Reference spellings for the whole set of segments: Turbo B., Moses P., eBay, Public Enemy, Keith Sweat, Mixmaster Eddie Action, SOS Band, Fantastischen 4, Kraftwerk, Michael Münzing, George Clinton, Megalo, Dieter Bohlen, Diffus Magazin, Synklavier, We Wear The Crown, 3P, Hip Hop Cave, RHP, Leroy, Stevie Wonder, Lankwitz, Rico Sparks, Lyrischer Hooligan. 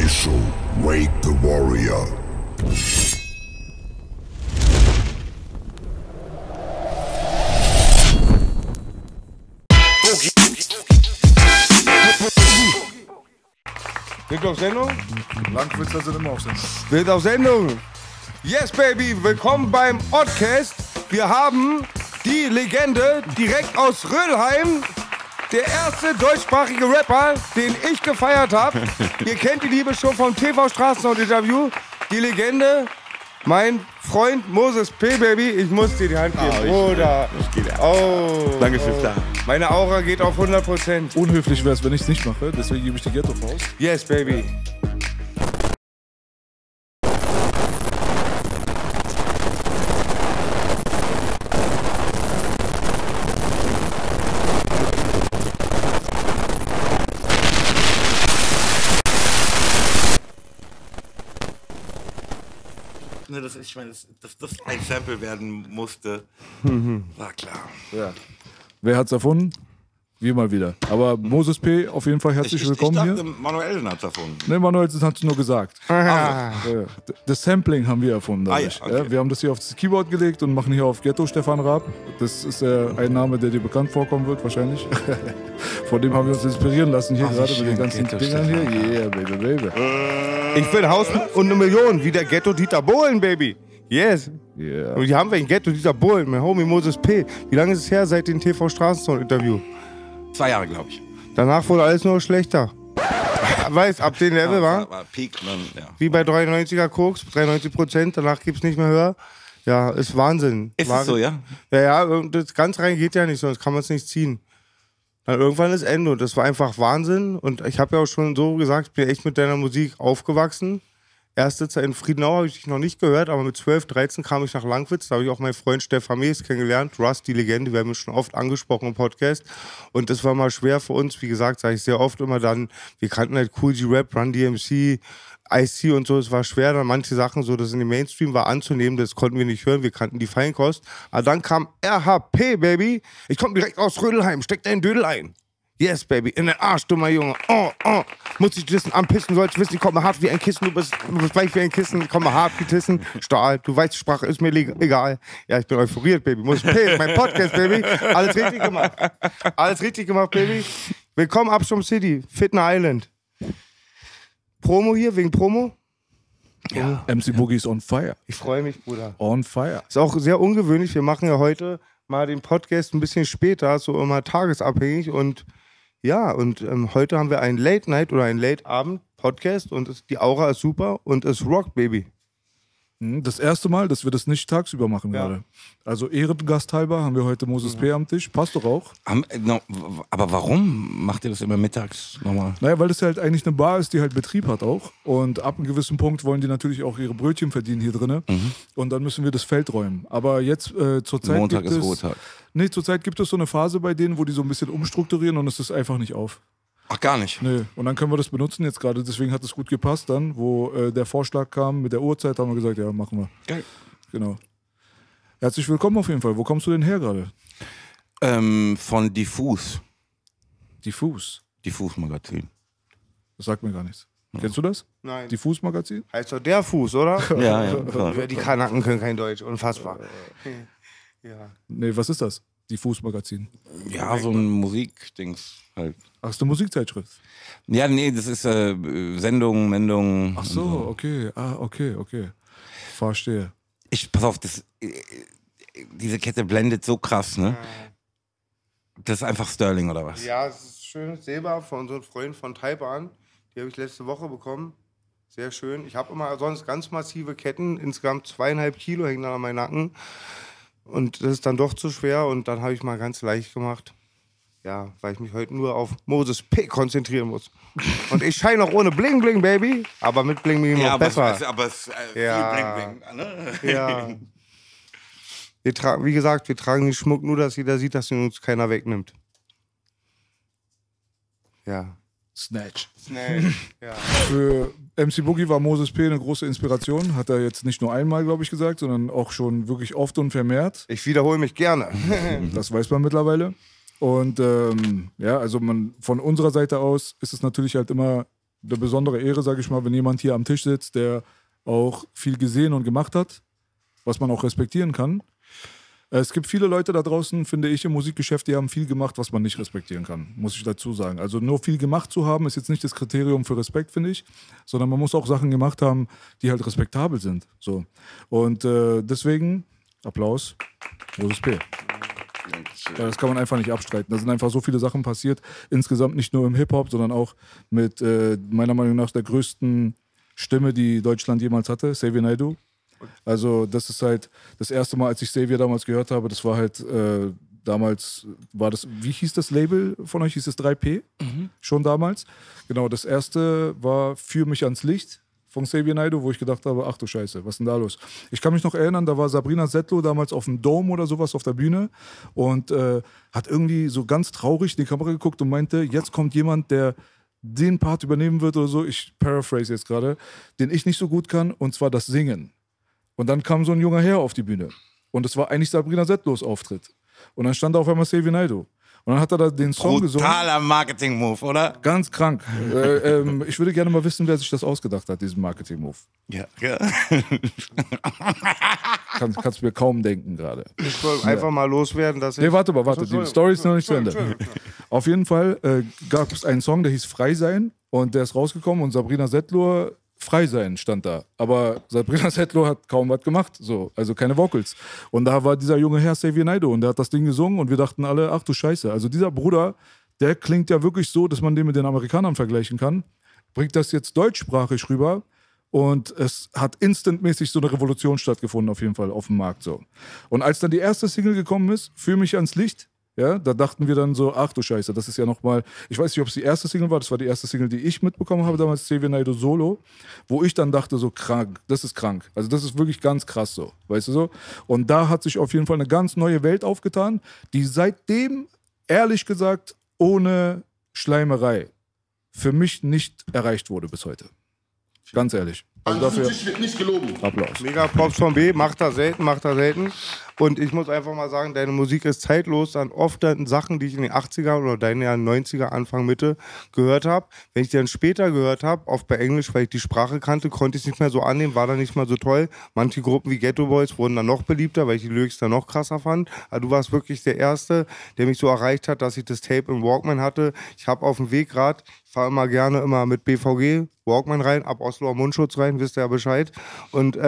Special Wake the Warrior. Sind wir auf Sendung? Lankwitzer sind immer auf Sendung. Sind auf Sendung. Yes, Baby, willkommen beim Oddcast. Wir haben die Legende direkt aus Rödelheim. Der erste deutschsprachige Rapper, den ich gefeiert habe. Ihr kennt die Liebe schon vom TV-Straßensound-Interview. Die Legende, mein Freund Moses P., Baby. Ich muss dir die Hand geben, Bruder. Oh, danke fürs Tag. Meine Aura geht auf 100%. Unhöflich wäre es, wenn ich es nicht mache. Deswegen gebe ich die Ghetto-Faust. Yes, Baby. Ich meine, dass das ein Sample werden musste, war klar. Ja. Wer hat's erfunden? Wir mal wieder. Aber Moses P., auf jeden Fall herzlich willkommen hier. Ich dachte, Manuelsen hat's erfunden. Ne, Manuelsen hat's nur gesagt. Also, das Sampling haben wir erfunden. Okay. Ja, wir haben das hier auf das Keyboard gelegt und machen hier auf Ghetto Stefan Raab. Das ist ein Name, der dir bekannt vorkommen wird, wahrscheinlich. Von dem haben wir uns inspirieren lassen, hier gerade mit den ganzen Dingern hier. Yeah, baby, baby. Ich will Haus und eine Million, wie der Ghetto Dieter Bohlen, Baby. Yes. Yeah. Und hier haben wir ein Ghetto Dieter Bohlen, mein Homie Moses P. Wie lange ist es her seit dem TV-Straßensound-Interview? 2 Jahre, glaube ich. Danach wurde alles nur schlechter. Weiß, ab dem Level war Peak, dann, ja. Wie bei 93er Koks, 93%, danach gibt es nicht mehr höher. Ja, ist Wahnsinn. Ist es so, ja? Ja, ja, das ganz rein geht ja nicht, sonst kann man es nicht ziehen. Dann irgendwann ist Ende und das war einfach Wahnsinn. Und ich habe ja auch schon so gesagt, ich bin echt mit deiner Musik aufgewachsen. Erste Zeit in Friedenau habe ich dich noch nicht gehört, aber mit 12, 13 kam ich nach Lankwitz. Da habe ich auch meinen Freund Stefan Raab kennengelernt. Russ, die Legende, wir haben ihn schon oft angesprochen im Podcast. Und das war mal schwer für uns, wie gesagt, sage ich sehr oft immer dann, wir kannten halt Cool G-Rap, Run DMC, IC und so. Es war schwer, dann manche Sachen so, das in dem Mainstream war anzunehmen, das konnten wir nicht hören, wir kannten die Feinkost. Aber dann kam RHP, Baby. Ich komme direkt aus Rödelheim, steck deinen Dödel ein. Yes, Baby, in den Arsch, dummer Junge. Oh, oh. Muss ich wissen, am Pissen sollst du wissen, ich komme hart wie ein Kissen, du bist weich wie ein Kissen, ich komme hart wie Tissen. Stahl, du weißt, Sprache ist mir egal. Ja, ich bin euphoriert, Baby. Muss ich pay, mein Podcast, Baby. Alles richtig gemacht. Alles richtig gemacht, Baby. Willkommen, Absturm City, Fitna Island. Promo hier, wegen Promo? Ja. MC Boogie ist on fire. Ich freue mich, Bruder. On fire. Ist auch sehr ungewöhnlich, wir machen ja heute mal den Podcast ein bisschen später, so immer tagesabhängig und ja, und heute haben wir einen Late-Night- oder einen Late-Abend-Podcast und die Aura ist super und es rockt, Baby. Das erste Mal, dass wir das nicht tagsüber machen gerade. Also ehrengasthalber haben wir heute Moses P. am Tisch, passt doch auch. Aber warum macht ihr das immer mittags nochmal? Naja, weil das ja halt eigentlich eine Bar ist, die halt Betrieb hat auch. Und ab einem gewissen Punkt wollen die natürlich auch ihre Brötchen verdienen hier drinnen. Und dann müssen wir das Feld räumen. Aber jetzt zur Zeit Montag ist Ruhetag. Nee, zurzeit gibt es so eine Phase bei denen, wo die so ein bisschen umstrukturieren und es ist einfach nicht auf. Ach, gar nicht? Nee, und dann können wir das benutzen jetzt gerade, deswegen hat es gut gepasst dann, wo der Vorschlag kam mit der Uhrzeit, haben wir gesagt, ja, machen wir. Geil. Genau. Herzlich willkommen auf jeden Fall. Wo kommst du denn her gerade? Von Diffus. Diffus? Diffus Magazin. Das sagt mir gar nichts. Ja. Kennst du das? Nein. Diffus Magazin? Heißt doch der Fuß, oder? Ja, ja. Klar. Die Kanaken können kein Deutsch, unfassbar. Ja. Nee, was ist das? Diffus Magazin. Ja, so ein Musikdings halt. Ach, ist eine Musikzeitschrift? Ja, nee, das ist Sendungen, Mendungen. Ach so, so, okay. Ah, okay, okay. Verstehe. Ich, pass auf, das, diese Kette blendet so krass, ne? Das ist einfach Sterling, oder was? Ja, es ist schönes Silber von unseren Freunden von Taipan. Die habe ich letzte Woche bekommen. Sehr schön. Ich habe immer sonst ganz massive Ketten. Insgesamt 2,5 Kilo hängen da an meinem Nacken. Und das ist dann doch zu schwer und dann habe ich mal ganz leicht gemacht. Ja, weil ich mich heute nur auf Moses P. konzentrieren muss. Und ich scheine auch ohne Bling Bling, Baby, aber mit Bling Bling noch besser. Aber Bling Bling. Ja. Wir tragen, wie gesagt, wir tragen den Schmuck nur, dass jeder sieht, dass ihn uns keiner wegnimmt. Ja. Snatch. Snatch, ja. Für MC Boogie war Moses P. eine große Inspiration. Hat er jetzt nicht nur einmal, glaube ich, gesagt, sondern auch schon wirklich oft und vermehrt. Ich wiederhole mich gerne. Das weiß man mittlerweile. Und ja, also von unserer Seite aus ist es natürlich halt immer eine besondere Ehre, sage ich mal, wenn jemand hier am Tisch sitzt, der auch viel gesehen und gemacht hat, was man auch respektieren kann. Es gibt viele Leute da draußen, finde ich, im Musikgeschäft, die haben viel gemacht, was man nicht respektieren kann, muss ich dazu sagen. Also nur viel gemacht zu haben, ist jetzt nicht das Kriterium für Respekt, finde ich, sondern man muss auch Sachen gemacht haben, die halt respektabel sind. So. Und deswegen Applaus, Moses P. Ja, das kann man einfach nicht abstreiten. Da sind einfach so viele Sachen passiert, insgesamt nicht nur im Hip-Hop, sondern auch mit meiner Meinung nach der größten Stimme, die Deutschland jemals hatte, Xavier Naidoo. Also das ist halt das erste Mal, als ich Xavier damals gehört habe, das war halt, damals war das, wie hieß das Label von euch? Hieß es 3P? Mhm. Schon damals. Genau, das erste war Führ mich ans Licht von Xavier Naidoo, wo ich gedacht habe, ach du Scheiße, was ist denn da los? Ich kann mich noch erinnern, da war Sabrina Setlur damals auf dem Dome oder sowas auf der Bühne und hat irgendwie so ganz traurig in die Kamera geguckt und meinte, jetzt kommt jemand, der den Part übernehmen wird oder so, ich paraphrase jetzt gerade, den ich nicht so gut kann, und zwar das Singen. Und dann kam so ein junger Herr auf die Bühne. Und es war eigentlich Sabrina Settlurs Auftritt. Und dann stand da auf einmal Xavier Naidoo. Und dann hat er da den Song gesungen. Brutaler Marketing-Move, oder? Ganz krank. Ich würde gerne mal wissen, wer sich das ausgedacht hat, diesen Marketing-Move. Ja. Ja. Kannst du mir kaum denken gerade. Ich wollte einfach mal loswerden, dass ich... Nee, warte mal, warte. Die Story ist noch nicht zu Ende. Auf jeden Fall gab es einen Song, der hieß Frei sein. Und der ist rausgekommen und Sabrina Settlur... Frei sein stand da, aber Sabrina Setlur hat kaum was gemacht, so, also keine Vocals. Und da war dieser junge Herr Xavier Naidoo und der hat das Ding gesungen und wir dachten alle, ach du Scheiße, also dieser Bruder, der klingt ja wirklich so, dass man den mit den Amerikanern vergleichen kann, bringt das jetzt deutschsprachig rüber und es hat instantmäßig so eine Revolution stattgefunden auf jeden Fall auf dem Markt. So. Und als dann die erste Single gekommen ist, Führ mich ans Licht, ja, da dachten wir dann so, ach du Scheiße, das ist ja nochmal, ich weiß nicht, ob es die erste Single war, das war die erste Single, die ich mitbekommen habe, damals Xavier Naidoo Solo, wo ich dann dachte so, krank, das ist krank, also das ist wirklich ganz krass so, weißt du so? Und da hat sich auf jeden Fall eine ganz neue Welt aufgetan, die seitdem, ehrlich gesagt, ohne Schleimerei für mich nicht erreicht wurde bis heute. Ganz ehrlich. Also dafür wird nicht gelogen. Applaus. Mega Props von B, macht er selten, macht er selten. Und ich muss einfach mal sagen, deine Musik ist zeitlos an oft Sachen, die ich in den 80er oder deinen Jahren 90er, Anfang, Mitte gehört habe. Wenn ich die dann später gehört habe, oft bei Englisch, weil ich die Sprache kannte, konnte ich es nicht mehr so annehmen, war dann nicht mal so toll. Manche Gruppen wie Ghetto Boys wurden dann noch beliebter, weil ich die Lyrics dann noch krasser fand. Aber du warst wirklich der Erste, der mich so erreicht hat, dass ich das Tape im Walkman hatte. Ich habe auf dem Wegrad, ich fahre immer gerne immer mit BVG, Walkman rein, ab Osloer Mundschutz rein, wisst ihr ja Bescheid. Und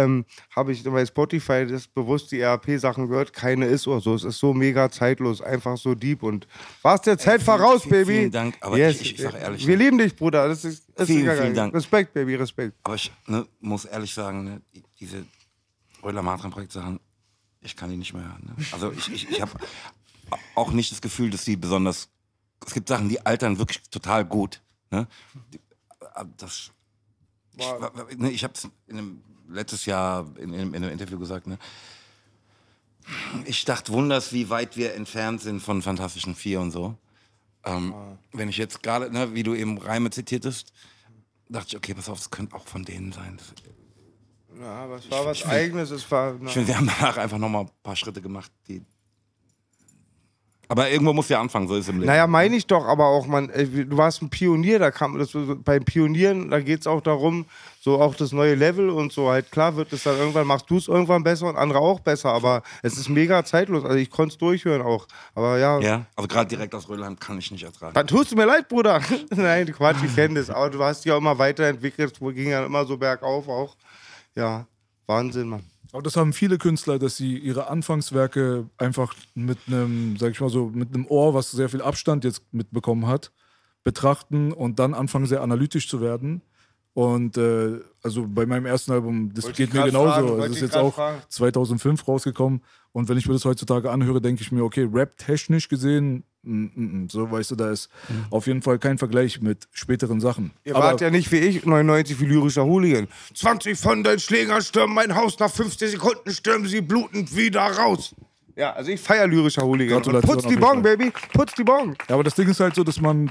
habe ich bei Spotify das bewusst die RAP-Sachen gehört, keine ist oder so. Es ist so mega zeitlos, einfach so deep und warst der Zeit voraus, Baby. Vielen Dank, aber yes, ich sage ehrlich. Wir lieben dich, Bruder. Das ist vielen Dank. Respekt, Baby, Respekt. Aber ich muss ehrlich sagen, diese Rödelheim Hartreim Projekt Sachen, ich kann die nicht mehr hören. Ne? Also ich habe auch nicht das Gefühl, dass die besonders, es gibt Sachen, die altern wirklich total gut. Ne? Das, ich habe es letztes Jahr in einem Interview gesagt, ne? Ich dachte wunders, wie weit wir entfernt sind von Fantastischen 4 und so. Wenn ich jetzt gerade, ne, wie du eben Reime zitiertest, dachte ich, okay, pass auf, das könnte auch von denen sein. Das, ja, aber es war was Eigenes. Es war, ich finde, wir haben danach einfach nochmal ein paar Schritte gemacht, die... Aber irgendwo muss ja anfangen, so ist es im Leben. Naja, meine ich doch, aber auch, man, du warst ein Pionier, da kam das, bei Pionieren, da geht es auch darum, so auch das neue Level und so, halt klar wird es dann irgendwann, machst du es irgendwann besser und andere auch besser, aber es ist mega zeitlos, also ich konnte es durchhören auch, aber ja. Ja, also gerade direkt aus Rödelheim kann ich nicht ertragen. Dann tust du mir leid, Bruder. Nein, Quatsch, ich kenne das, aber du hast dich ja immer weiterentwickelt, wo ging ja immer so bergauf auch, ja, Wahnsinn, Mann. Aber das haben viele Künstler, dass sie ihre Anfangswerke einfach mit einem, sag ich mal so, mit einem Ohr, was sehr viel Abstand jetzt mitbekommen hat, betrachten und dann anfangen, sehr analytisch zu werden. Und also bei meinem ersten Album, das geht mir genauso. Es ist jetzt auch 2005 rausgekommen. Und wenn ich mir das heutzutage anhöre, denke ich mir, okay, rap-technisch gesehen, so, weißt du, da ist auf jeden Fall kein Vergleich mit späteren Sachen. Ihr wart ja nicht wie ich, 99 wie Lyrischer Hooligan. 20 von den Schlägern stürmen mein Haus, nach 50 Sekunden stürmen sie blutend wieder raus. Ja, also ich feiere Lyrischer Hooligan. Putz die Bon, Baby, putz die Bon. Ja, aber das Ding ist halt so, dass man,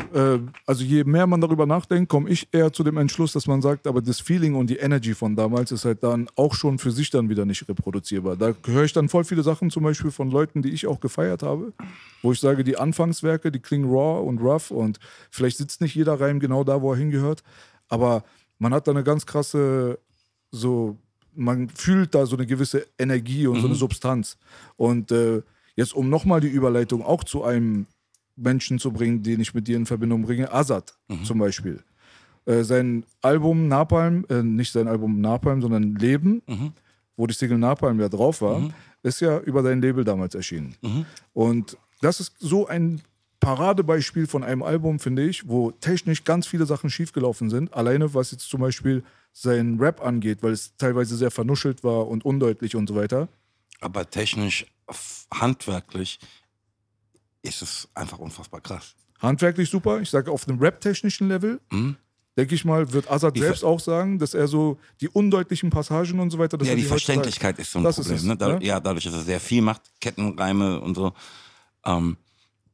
also je mehr man darüber nachdenkt, komme ich eher zu dem Entschluss, dass man sagt, aber das Feeling und die Energy von damals ist halt dann auch schon für sich dann wieder nicht reproduzierbar. Da höre ich dann voll viele Sachen zum Beispiel von Leuten, die ich auch gefeiert habe, wo ich sage, die Anfangswerke, die klingen raw und rough und vielleicht sitzt nicht jeder Reim genau da, wo er hingehört. Aber man hat da eine ganz krasse, so, man fühlt da so eine gewisse Energie und so eine Substanz. Und jetzt, um nochmal die Überleitung auch zu einem Menschen zu bringen, den ich mit dir in Verbindung bringe, Azad zum Beispiel. Sein Album Napalm, nicht sein Album Napalm, sondern Leben, wo die Single Napalm ja drauf war, ist ja über dein Label damals erschienen. Und das ist so ein Paradebeispiel von einem Album, finde ich, wo technisch ganz viele Sachen schiefgelaufen sind. Alleine, was jetzt zum Beispiel sein Rap angeht, weil es teilweise sehr vernuschelt war und undeutlich und so weiter. Aber technisch, handwerklich ist es einfach unfassbar krass. Handwerklich super. Ich sage, auf einem rap-technischen Level, denke ich mal, wird Azad selbst auch sagen, dass er so die undeutlichen Passagen und so weiter... Ja, die Verständlichkeit ist so ein Problem. Ne? Ja, dadurch, dass er sehr viel macht, Kettenreime und so.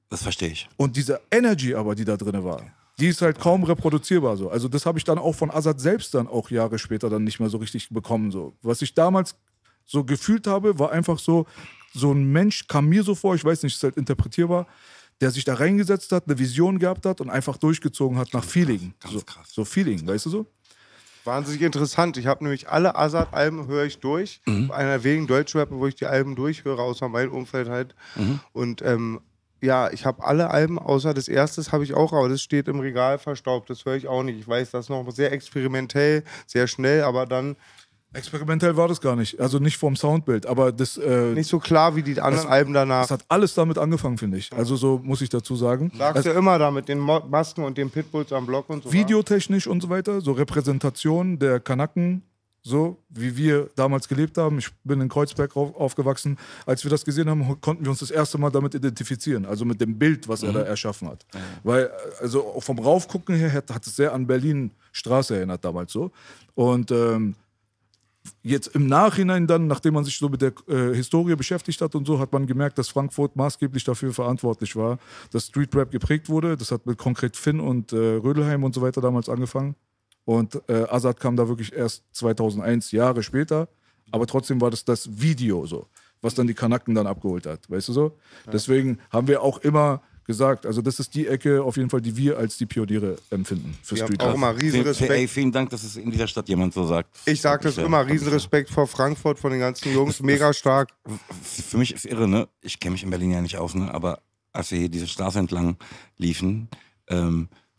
Das verstehe ich. Und diese Energy aber, die da drin war, die ist halt kaum reproduzierbar so. Also das habe ich dann auch von Azad selbst dann auch Jahre später dann nicht mehr so richtig bekommen. So. Was ich damals so gefühlt habe, war einfach so, so ein Mensch kam mir so vor, ich weiß nicht, ist halt interpretierbar, der sich da reingesetzt hat, eine Vision gehabt hat und einfach durchgezogen hat nach Feeling. Ganz krass. So Feeling, weißt du so? Wahnsinnig interessant. Ich habe nämlich alle Azad-Alben höre ich durch. Einer wegen Deutschrap, wo ich die Alben durchhöre, außer meinem Umfeld halt. Und ja, ich habe alle Alben, außer das erste habe ich auch, aber das steht im Regal verstaubt. Das höre ich auch nicht. Ich weiß, das noch sehr experimentell, sehr schnell, aber dann... Experimentell war das gar nicht. Also nicht vom Soundbild, aber das... nicht so klar wie die anderen Alben danach. Das hat alles damit angefangen, finde ich. Also so muss ich dazu sagen. Sagst du immer da mit den Masken und den Pitbulls am Block und so. Videotechnisch und so weiter, so Repräsentation der Kanaken, so wie wir damals gelebt haben. Ich bin in Kreuzberg aufgewachsen. Als wir das gesehen haben, konnten wir uns das erste Mal damit identifizieren. Also mit dem Bild, was er da erschaffen hat. Weil, also vom Raufgucken her hat es sehr an Berlin Straße erinnert damals so. Und jetzt im Nachhinein dann, nachdem man sich so mit der Historie beschäftigt hat und so, hat man gemerkt, dass Frankfurt maßgeblich dafür verantwortlich war, dass Street Rap geprägt wurde. Das hat mit Konkret Finn und Rödelheim und so weiter damals angefangen. Und Azad kam da wirklich erst 2001, Jahre später. Aber trotzdem war das das Video so, was dann die Kanaken dann abgeholt hat, weißt du so? Ja. Deswegen haben wir auch immer gesagt, also das ist die Ecke auf jeden Fall, die wir als die Pioniere empfinden. Für Street Rap. Auch immer Riesenrespekt. Ey, vielen Dank, dass es in dieser Stadt jemand so sagt. Ich sage das immer, Riesenrespekt vor Frankfurt, von den ganzen Jungs, mega stark. Für mich ist irre, ne? Ich kenne mich in Berlin ja nicht aus, ne? Aber als wir hier diese Straße entlang liefen,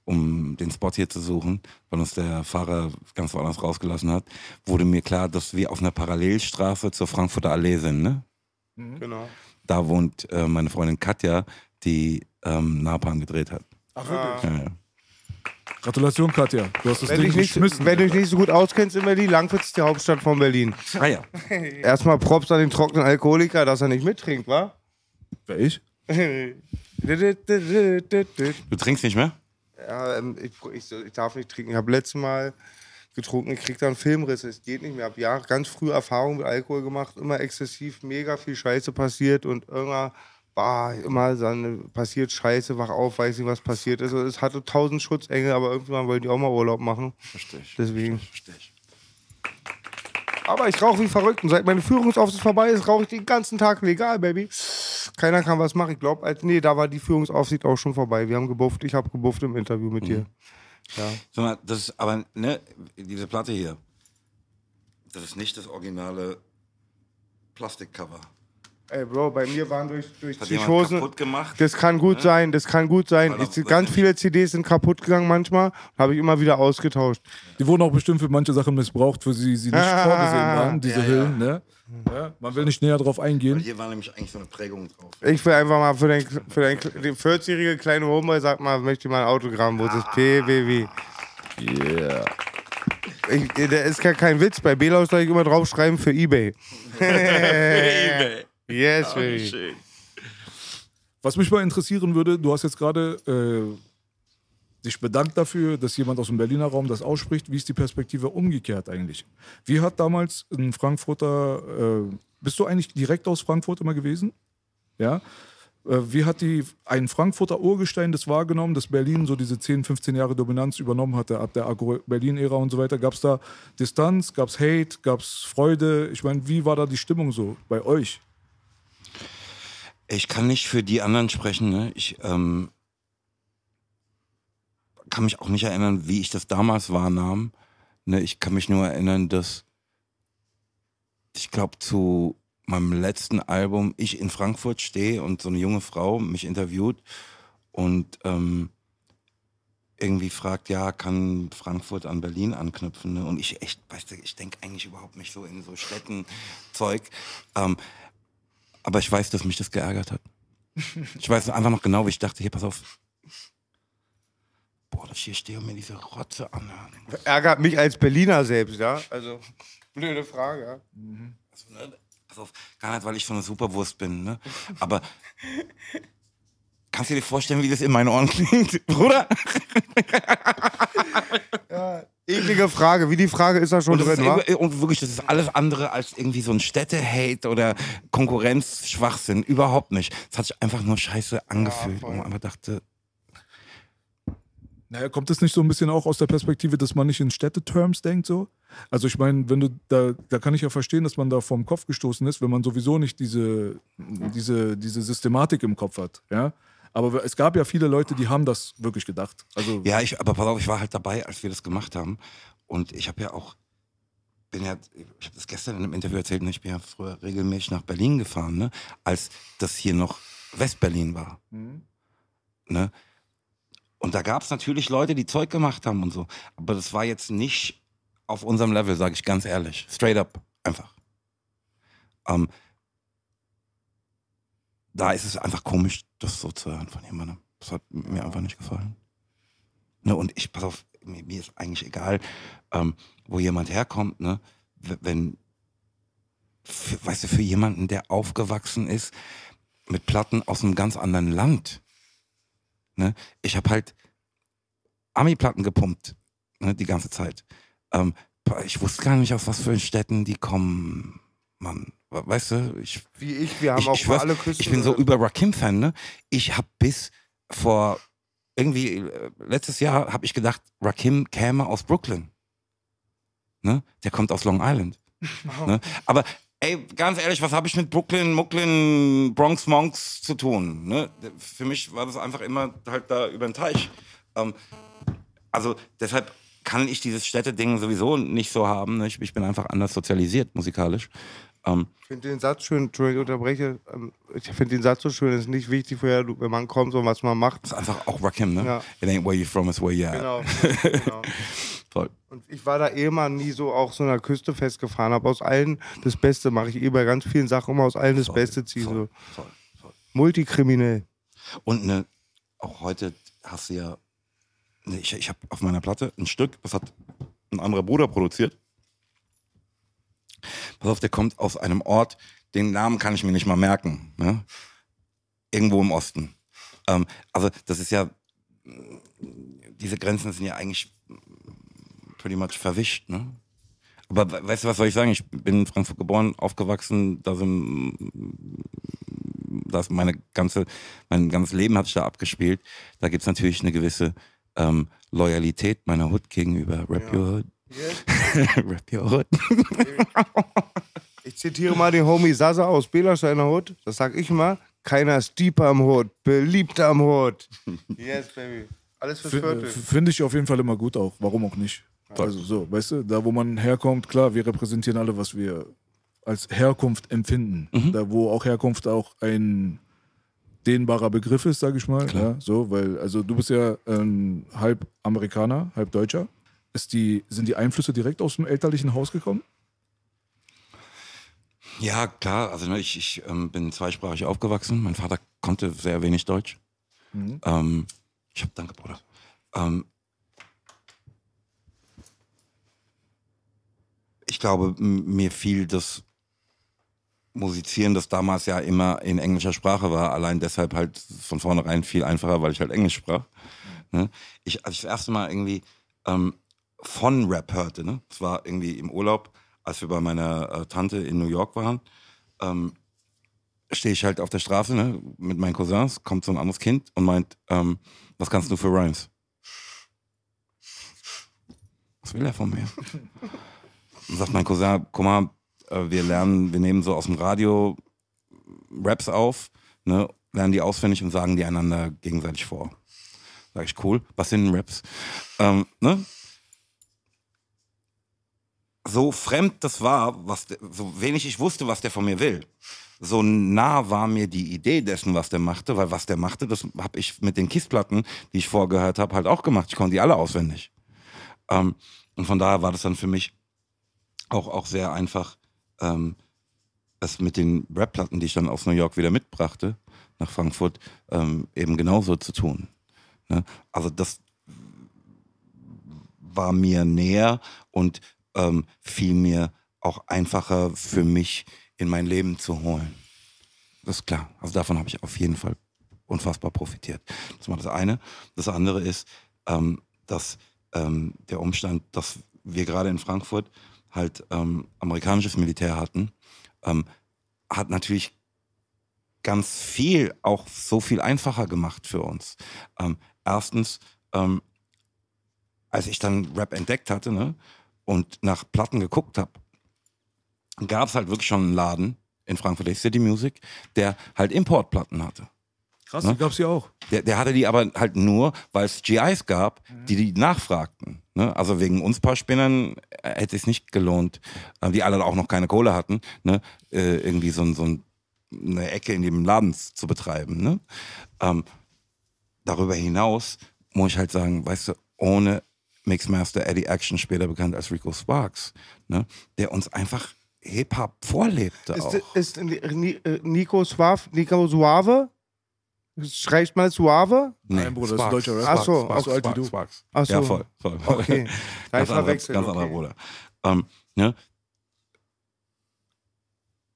um den Spot hier zu suchen, weil uns der Fahrer ganz woanders rausgelassen hat, wurde mir klar, dass wir auf einer Parallelstraße zur Frankfurter Allee sind, ne? Genau. Da wohnt meine Freundin Katja, die Napalm gedreht hat. Ach wirklich? Ja, ja. Gratulation, Katja. Du hast das Ding geschmissen. Wenn du dich nicht so gut auskennst in Berlin, Lankwitz ist die Hauptstadt von Berlin. Ah ja. Erstmal Props an den trockenen Alkoholiker, dass er nicht mittrinkt, wa? Wer, ich? Du trinkst nicht mehr? Ja, ich darf nicht trinken. Ich habe letztes Mal getrunken, ich krieg dann Filmriss. Es geht nicht mehr. Ich habe Jahre ganz früh Erfahrung mit Alkohol gemacht, immer exzessiv, mega viel Scheiße passiert und immer dann passiert Scheiße, wach auf, weiß nicht, was passiert ist. Es hatte 1000 Schutzengel, aber irgendwann wollten die auch mal Urlaub machen. Verstehe ich. Deswegen. Verstehe ich. Aber ich rauche wie verrückt. Und seit meine Führungsaufsicht vorbei ist, rauche ich den ganzen Tag legal, Baby. Keiner kann was machen. Ich glaube, nee, da war die Führungsaufsicht auch schon vorbei. Wir haben gebufft. Ich habe gebufft im Interview mit dir. Ja. Sag mal, das ist aber, ne, diese Platte hier, das ist nicht das originale Plastikcover. Ey, Bro, bei mir waren durch Psychosen kaputt gemacht. Das kann gut sein, das kann gut sein. Ganz viele CDs sind kaputt gegangen manchmal. Habe ich immer wieder ausgetauscht. Die wurden auch bestimmt für manche Sachen missbraucht, für sie nicht vorgesehen waren, diese Hüllen. Ne? Ja, man will nicht näher drauf eingehen. Weil hier war nämlich eigentlich so eine Prägung drauf. Ich will einfach mal für den 40-jährigen kleinen Homeboy, sag mal, möchte ich mal ein Autogramm, wo das ist P, Baby. Yeah. Der ist gar kein Witz. Bei B-Lash soll ich immer draufschreiben für eBay. Für eBay. Yes, baby. Was mich mal interessieren würde, du hast jetzt gerade dich bedankt dafür, dass jemand aus dem Berliner Raum das ausspricht. Wie ist die Perspektive umgekehrt eigentlich? Wie hat damals ein Frankfurter, bist du eigentlich direkt aus Frankfurt immer gewesen? Ja. Wie hat ein Frankfurter Urgestein das wahrgenommen, dass Berlin so diese 10, 15 Jahre Dominanz übernommen hatte, ab der Agro-Berlin-Ära und so weiter? Gab es da Distanz, gab es Hate, gab es Freude? Ich meine, wie war da die Stimmung so bei euch? Ich kann nicht für die anderen sprechen, ne? Ich kann mich auch nicht erinnern, wie ich das damals wahrnahm. Ne, ich kann mich nur erinnern, dass ich glaube, zu meinem letzten Album ich in Frankfurt stehe und so eine junge Frau mich interviewt und irgendwie fragt, ja, kann Frankfurt an Berlin anknüpfen? Ne? Und ich echt, weißt du, ich denke eigentlich überhaupt nicht so in so Städtenzeug. Aber ich weiß, dass mich das geärgert hat. Ich weiß einfach noch genau, wie ich dachte, hier, pass auf. Boah, dass ich hier stehe und mir diese Rotze anhören. Ärgert mich als Berliner selbst, ja? Also, blöde Frage, ja. Mhm. Also, ne, pass auf, gar nicht, weil ich so eine Superwurst bin, ne? Aber kannst du dir vorstellen, wie das in meinen Ohren klingt, Bruder? Ja, eklige Frage, wie die Frage ist da schon drin, wa? Und wirklich, das ist alles andere als irgendwie so ein Städte-Hate oder Konkurrenzschwachsinn, überhaupt nicht. Das hat sich einfach nur scheiße angefühlt, ja, und man einfach dachte... Naja, kommt das nicht so ein bisschen auch aus der Perspektive, dass man nicht in Städteterms denkt so? Also ich meine, wenn du da kann ich ja verstehen, dass man da vom Kopf gestoßen ist, wenn man sowieso nicht diese Systematik im Kopf hat, ja? Aber es gab ja viele Leute, die haben das wirklich gedacht. Also ja, aber pass auf, ich war halt dabei, als wir das gemacht haben, und ich habe ja auch ich habe das gestern in einem Interview erzählt, und ich bin ja früher regelmäßig nach Berlin gefahren, ne, als das hier noch Westberlin war. Mhm. Ne? Und da gab es natürlich Leute, die Zeug gemacht haben und so. Aber das war jetzt nicht auf unserem Level, sage ich ganz ehrlich. Straight up, einfach. Da ist es einfach komisch, das so zu hören von jemandem. Das hat mir einfach nicht gefallen. Ne, und ich, pass auf, mir ist eigentlich egal, wo jemand herkommt. Ne? Wenn, weißt du, für jemanden, der aufgewachsen ist mit Platten aus einem ganz anderen Land... Ne? Ich habe halt Ami-Platten gepumpt, ne, die ganze Zeit. Ich wusste gar nicht, aus was für Städten die kommen, Mann. Weißt du? Wir haben auch mal alle Küsten. Ich bin so über Rakim-Fan, ne? Ich habe bis vor irgendwie letztes Jahr habe ich gedacht, Rakim käme aus Brooklyn. Ne? Der kommt aus Long Island. Ne? Aber ey, ganz ehrlich, was habe ich mit Brooklyn, Mucklin, Bronx, Monks zu tun? Ne? Für mich war das einfach immer halt da über den Teich. Also deshalb kann ich dieses Städteding sowieso nicht so haben. Ne? Ich bin einfach anders sozialisiert musikalisch. Ich finde den Satz schön, Entschuldigung, ich unterbreche. Ich finde den Satz so schön, es ist nicht wichtig, woher man kommt und was man macht. Das ist einfach auch Rakim, ne? Ja. It ain't where you from, it's where you are. Genau. Genau. Toll. Und ich war da eh mal nie so auf so einer Küste festgefahren, habe aus allen das Beste, mache ich eh bei ganz vielen Sachen immer aus allen das Beste ziehe. So. Multikriminell. Und ne, auch heute hast du ja, ne, ich habe auf meiner Platte ein Stück, das hat ein anderer Bruder produziert. Pass auf, der kommt aus einem Ort, den Namen kann ich mir nicht mal merken. Ne? Irgendwo im Osten. Also das ist ja, diese Grenzen sind ja eigentlich... pretty much verwischt, ne? Aber weißt du, was soll ich sagen? Ich bin in Frankfurt geboren, aufgewachsen, mein ganzes Leben hat sich da abgespielt. Da gibt es natürlich eine gewisse Loyalität meiner Hood gegenüber. Rap your Hood. Yes. Rap your Hood. Ich zitiere mal den Homie Sasa aus B-Lash seiner Hood. Das sag ich mal. Keiner ist deeper am Hood, beliebter am Hood. Yes, baby. Alles fürs Viertel. Finde ich auf jeden Fall immer gut auch. Warum auch nicht? Ja. Also so, weißt du, da wo man herkommt, klar, wir repräsentieren alle, was wir als Herkunft empfinden. Mhm. Da wo auch Herkunft auch ein dehnbarer Begriff ist, sage ich mal. Ja, so, weil, also du bist ja halb Amerikaner, halb Deutscher. Sind die Einflüsse direkt aus dem elterlichen Haus gekommen? Ja, klar. Also ne, ich bin zweisprachig aufgewachsen. Mein Vater konnte sehr wenig Deutsch. Mhm. Danke, Bruder. Ich glaube, mir fiel das Musizieren, das damals ja immer in englischer Sprache war, allein deshalb halt von vornherein viel einfacher, weil ich halt Englisch sprach. Ne? Als ich das erste Mal irgendwie von Rap hörte, ne? Das war irgendwie im Urlaub, als wir bei meiner Tante in New York waren, stehe ich halt auf der Straße, ne, mit meinen Cousins, kommt so ein anderes Kind und meint, was kannst du für Rhymes? Was will er von mir? Und sagt mein Cousin, guck mal, wir nehmen so aus dem Radio Raps auf, ne, lernen die auswendig und sagen die einander gegenseitig vor. Sag ich, cool. Was sind denn Raps? Ne? So fremd das war, so wenig ich wusste, was der von mir will, so nah war mir die Idee dessen, was der machte, weil was der machte, das habe ich mit den Kiesplatten, die ich vorgehört habe, halt auch gemacht. Ich konnte die alle auswendig. Und von daher war das dann für mich auch sehr einfach, das mit den Rap-Platten, die ich dann aus New York wieder mitbrachte, nach Frankfurt, eben genauso zu tun. Ne? Also das war mir näher und viel mir auch einfacher für mich in mein Leben zu holen. Das ist klar. Also davon habe ich auf jeden Fall unfassbar profitiert. Das war das eine. Das andere ist, dass der Umstand, dass wir gerade in Frankfurt halt amerikanisches Militär hatten, hat natürlich ganz viel auch so viel einfacher gemacht für uns. Erstens, als ich dann Rap entdeckt hatte, ne, und nach Platten geguckt habe, gab es halt wirklich schon einen Laden in Frankfurt, der City Music, der halt Importplatten hatte. Krass, ne? Die gab es ja auch. Der hatte die aber halt nur, weil es GIs gab, die nachfragten. Ne? Also wegen uns paar Spinnern hätte es nicht gelohnt, die alle auch noch keine Kohle hatten, ne? Irgendwie so eine Ecke in dem Laden zu betreiben. Ne? Darüber hinaus muss ich halt sagen, weißt du, ohne Mixmaster Eddie Action, später bekannt als Rico Sparks, ne? Der uns einfach Hip-Hop vorlebte auch. Ist Nico Suave? Schreibt man Suave? Nein, Bruder, das ist ein deutscher Rapper. Achso, auch alt wie du. Achso. Ja, voll. Okay. Ganz anderer Bruder. Ne?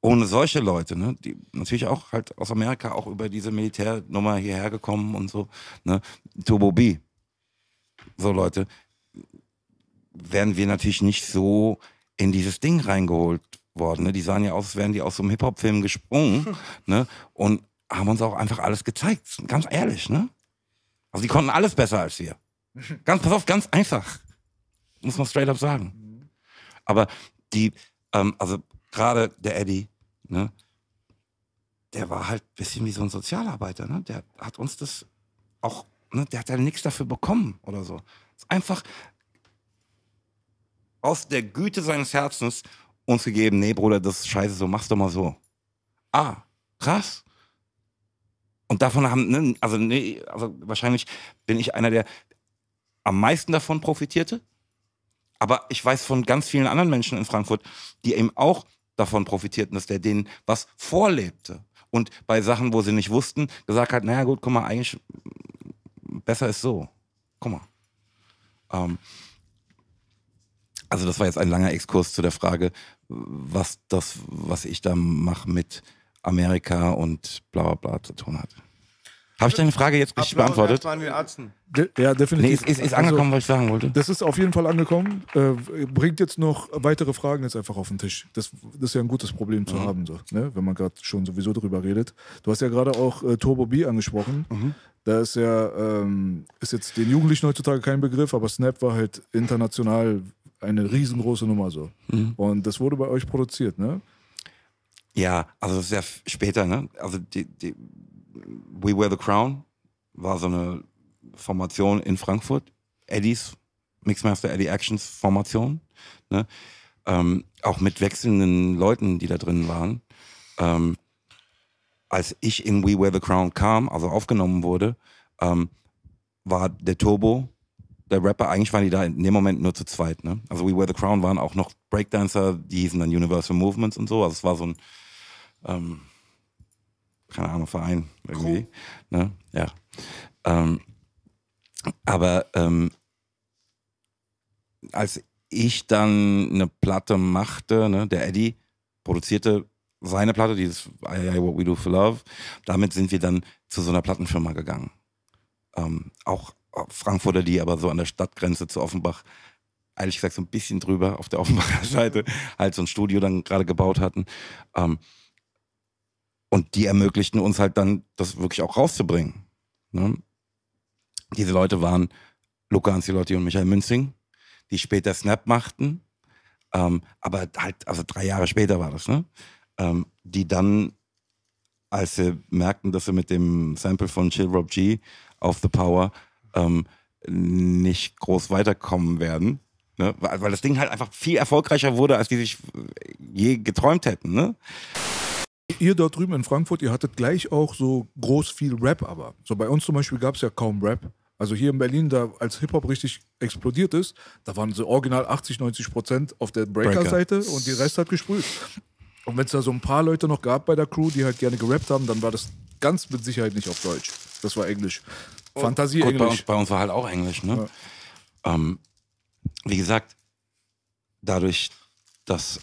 Ohne solche Leute, ne, die natürlich auch halt aus Amerika auch über diese Militärnummer hierher gekommen und so, ne? Turbo B. So Leute, wären wir natürlich nicht so in dieses Ding reingeholt worden. Ne? Die sahen ja aus, als wären die aus so einem Hip-Hop-Film gesprungen, ne? Und haben uns auch einfach alles gezeigt. Ganz ehrlich, ne? Also die konnten alles besser als wir. Ganz einfach. Muss man straight up sagen. Aber die, also gerade der Eddie, ne? Der war halt ein bisschen wie so ein Sozialarbeiter, ne? Der hat uns das auch, ne? Der hat ja nichts dafür bekommen oder so. Ist einfach aus der Güte seines Herzens uns gegeben, nee, Bruder, das ist scheiße, so mach's doch mal so. Ah, krass. Und davon haben, ne, also wahrscheinlich bin ich einer, der am meisten davon profitierte. Aber ich weiß von ganz vielen anderen Menschen in Frankfurt, die eben auch davon profitierten, dass der denen was vorlebte. Und bei Sachen, wo sie nicht wussten, gesagt hat, naja gut, guck mal, eigentlich besser ist so. Guck mal. Also das war jetzt ein langer Exkurs zu der Frage, was ich da mache, mit Amerika und bla bla bla zu tun hat. Habe ich deine Frage jetzt richtig beantwortet? Ja, definitiv. Nee, ist angekommen, also, was ich sagen wollte. Das ist auf jeden Fall angekommen. Bringt jetzt noch weitere Fragen jetzt einfach auf den Tisch. Das ist ja ein gutes Problem zu haben, so, ne? Wenn man gerade schon sowieso drüber redet. Du hast ja gerade auch Turbo B angesprochen. Da ist ja, ist jetzt den Jugendlichen heutzutage kein Begriff, aber Snap war halt international eine riesengroße Nummer so. Und das wurde bei euch produziert, ne? Ja, also das ist ja später, ne? Also die We Wear The Crown war so eine Formation in Frankfurt. Eddies, Mixmaster Eddie Actions Formation, ne? Auch mit wechselnden Leuten, die da drin waren. Als ich in We Wear The Crown kam, also aufgenommen wurde, war der Turbo, der Rapper, eigentlich waren die da in dem Moment nur zu zweit, ne? Also We Wear The Crown waren auch noch Breakdancer, die hießen dann Universal Movements und so. Also es war so ein, keine Ahnung, Verein irgendwie. Cool. Ne? Ja. Aber als ich dann eine Platte machte, ne, der Eddie produzierte seine Platte, dieses I What We Do For Love, damit sind wir dann zu so einer Plattenfirma gegangen. Auch Frankfurter, die aber so an der Stadtgrenze zu Offenbach, ehrlich gesagt so ein bisschen drüber auf der Offenbacher Seite, halt so ein Studio dann gerade gebaut hatten. Und die ermöglichten uns halt dann, das wirklich auch rauszubringen. Ne? Diese Leute waren Luca Anzilotti und Michael Münzing, die später Snap machten. Aber halt, also 3 Jahre später war das, ne? Die dann, als sie merkten, dass sie mit dem Sample von Chill Rob G auf The Power nicht groß weiterkommen werden. Ne? Weil das Ding halt einfach viel erfolgreicher wurde, als die sich je geträumt hätten. Ne? Ihr dort drüben in Frankfurt, ihr hattet gleich auch so groß viel Rap, aber so bei uns zum Beispiel gab es ja kaum Rap. Also hier in Berlin, da als Hip-Hop richtig explodiert ist, da waren so original 80-90% auf der Breaker-Seite und die Rest hat gesprüht. Und wenn es da so ein paar Leute noch gab bei der Crew, die halt gerne gerappt haben, dann war das ganz mit Sicherheit nicht auf Deutsch. Das war Englisch. Fantasie-Englisch. Bei uns war halt auch Englisch, ne? Ja. Wie gesagt, dadurch, dass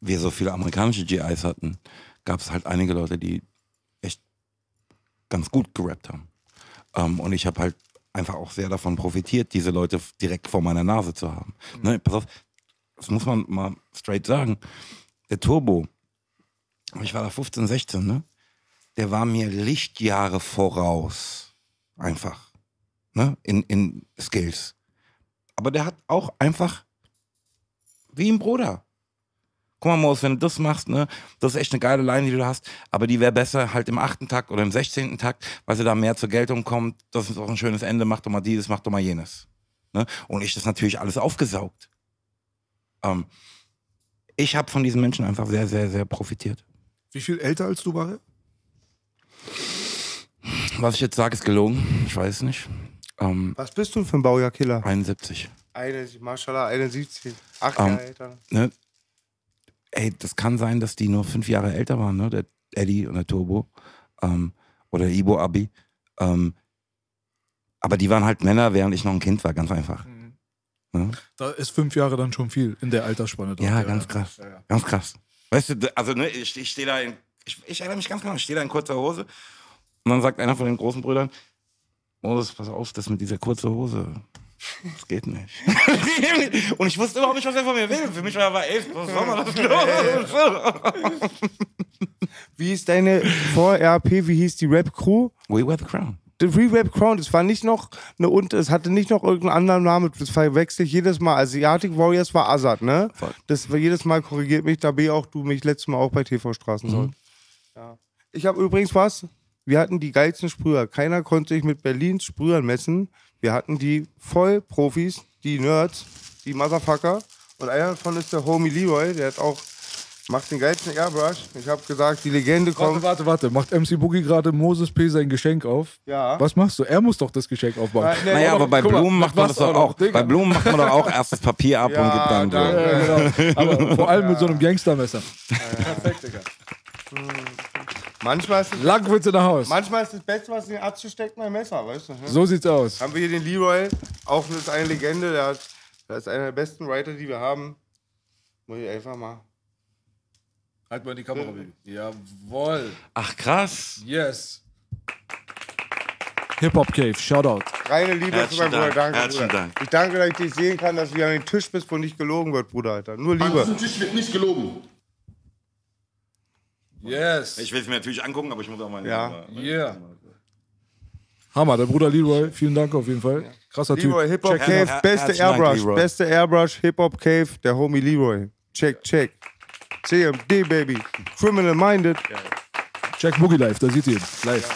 wir so viele amerikanische GIs hatten, gab es halt einige Leute, die echt ganz gut gerappt haben. Und ich habe halt einfach auch sehr davon profitiert, diese Leute direkt vor meiner Nase zu haben. Mhm. Ne, pass auf, das muss man mal straight sagen. Der Turbo, ich war da 15, 16, ne? Der war mir Lichtjahre voraus. Einfach. Ne? In Skills. Aber der hat auch einfach wie ein Bruder. Guck mal, Moses, wenn du das machst, ne, das ist echt eine geile Line, die du hast, aber die wäre besser halt im 8. Takt oder im 16. Takt, weil sie da mehr zur Geltung kommt, das ist auch ein schönes Ende, mach doch mal dieses, mach doch mal jenes. Ne? Und ich das natürlich alles aufgesaugt. Ich habe von diesen Menschen einfach sehr, sehr, sehr profitiert. Wie viel älter als du warst? Was ich jetzt sage, ist gelogen. Ich weiß nicht. Was bist du für ein Baujahr-Killer? 71. 71, Maschallah, 71. 8 Jahre älter. Ne? Ey, das kann sein, dass die nur 5 Jahre älter waren, ne? Der Eddie und der Turbo oder Ibo Abi. Aber die waren halt Männer, während ich noch ein Kind war, ganz einfach. Mhm. Ne? Da ist 5 Jahre dann schon viel in der Altersspanne. Drin. Ja, ganz krass. Ja, ja. Ganz krass. Weißt du, also ne, ich stehe da in, ich erinnere mich ganz genau, ich stehe da in kurzer Hose und dann sagt einer von den großen Brüdern, Moses, pass auf, das mit dieser kurzen Hose... Das geht nicht. Und ich wusste überhaupt nicht, was er von mir will. Für mich war aber, ey, was soll man das los? Wie ist deine Vor-RAP, wie hieß die Rap-Crew? We Wear The Crown. The We Wear The Crown, das war nicht noch eine, und es hatte nicht noch irgendeinen anderen Namen, das verwechsel ich jedes Mal. Asiatic Warriors war Azad, ne? Das war jedes Mal, korrigiert mich, da B auch du mich letztes Mal auch bei TV Straßen soll. Mhm. Ja. Ich habe übrigens was, wir hatten die geilsten Sprüher. Keiner konnte sich mit Berlins Sprühern messen. Wir hatten die Vollprofis, die Nerds, die Motherfucker. Und einer davon ist der Homie Leroy, der hat auch, macht den geilsten Airbrush. Ich habe gesagt, die Legende kommt. Warte, macht MC Boogie gerade Moses P. sein Geschenk auf? Ja. Was machst du? Er muss doch das Geschenk aufbauen. Naja, aber bei Blumen macht man das doch auch. Bei Blumen macht man doch auch erst das Papier ab ja, und gibt dann so. Ja, genau. Aber vor allem mit so einem Gangstermesser. Ja, ja. Perfekt, Digga. Manchmal ist Lankwitz in der Haus. Manchmal ist das Beste, was in den Arzt steckt, mein Messer, weißt du? Ne? So sieht's aus. Haben wir hier den Leroy, auch das ist eine Legende, der ist einer der besten Writer, die wir haben. Muss ich einfach mal. Halt mal die Kamera, Baby. Jawohl. Ach krass. Yes. Hip-Hop Cave, Shoutout. Reine Liebe Herzlichen zu meinem Bruder, danke. Herzlichen Bruder. Dank. Ich danke, dass ich dich sehen kann, dass du hier an den Tisch bist, wo nicht gelogen wird, Bruder, Alter. Nur Liebe. An diesem Tisch wird nicht gelogen. Yes. Ich will es mir natürlich angucken, aber ich muss auch mal... Ja. Yeah. Hammer, der Bruder Leroy, vielen Dank auf jeden Fall. Ja. Krasser Leroy, Typ. Hip-Hop Cave, beste Airbrush, Hip-Hop Cave, der Homie Leroy. Check. CMD, Baby. Criminal Minded. Ja. Check Boogie Live, da seht ihr ihn. Live. Ja.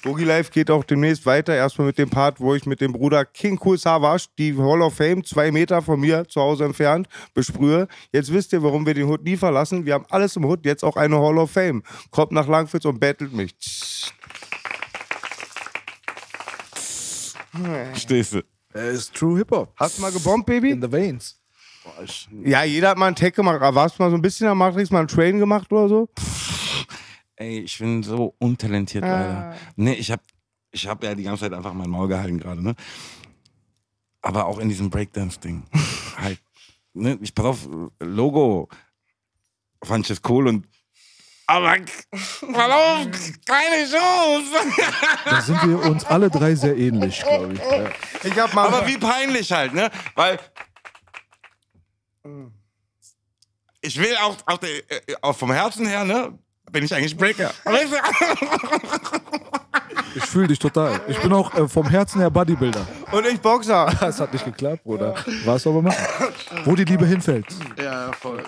Boogie Live geht auch demnächst weiter. Erstmal mit dem Part, wo ich mit dem Bruder King Kool Savas, die Hall of Fame, 2 Meter von mir zu Hause entfernt, besprühe. Jetzt wisst ihr, warum wir den Hood nie verlassen. Wir haben alles im Hood, jetzt auch eine Hall of Fame. Kommt nach Lankwitz und bettelt mich. Stehst du? Ist True Hip-Hop. Hast du mal gebombt, Baby? In the veins. Ja, jeder hat mal einen Tag gemacht. Warst du mal so ein bisschen am Matrix, mal einen Train gemacht oder so? Ey, ich bin so untalentiert leider. Nee, ich hab ja die ganze Zeit einfach mein Maul gehalten gerade, ne? Aber auch in diesem Breakdance-Ding. Halt, ne? Ich pass auf, Logo fand ich das cool und... Aber warum? Keine Chance! Da sind wir uns alle drei sehr ähnlich, glaube ich. Ja. Aber wie peinlich halt, ne? Weil... Ich will auch vom Herzen her, ne? Bin ich eigentlich Breaker. Ich fühle dich total. Ich bin auch vom Herzen her Bodybuilder. Und ich Boxer. Das hat nicht geklappt, Bruder. Ja. Was soll man machen? Wo die Liebe hinfällt. Ja, voll.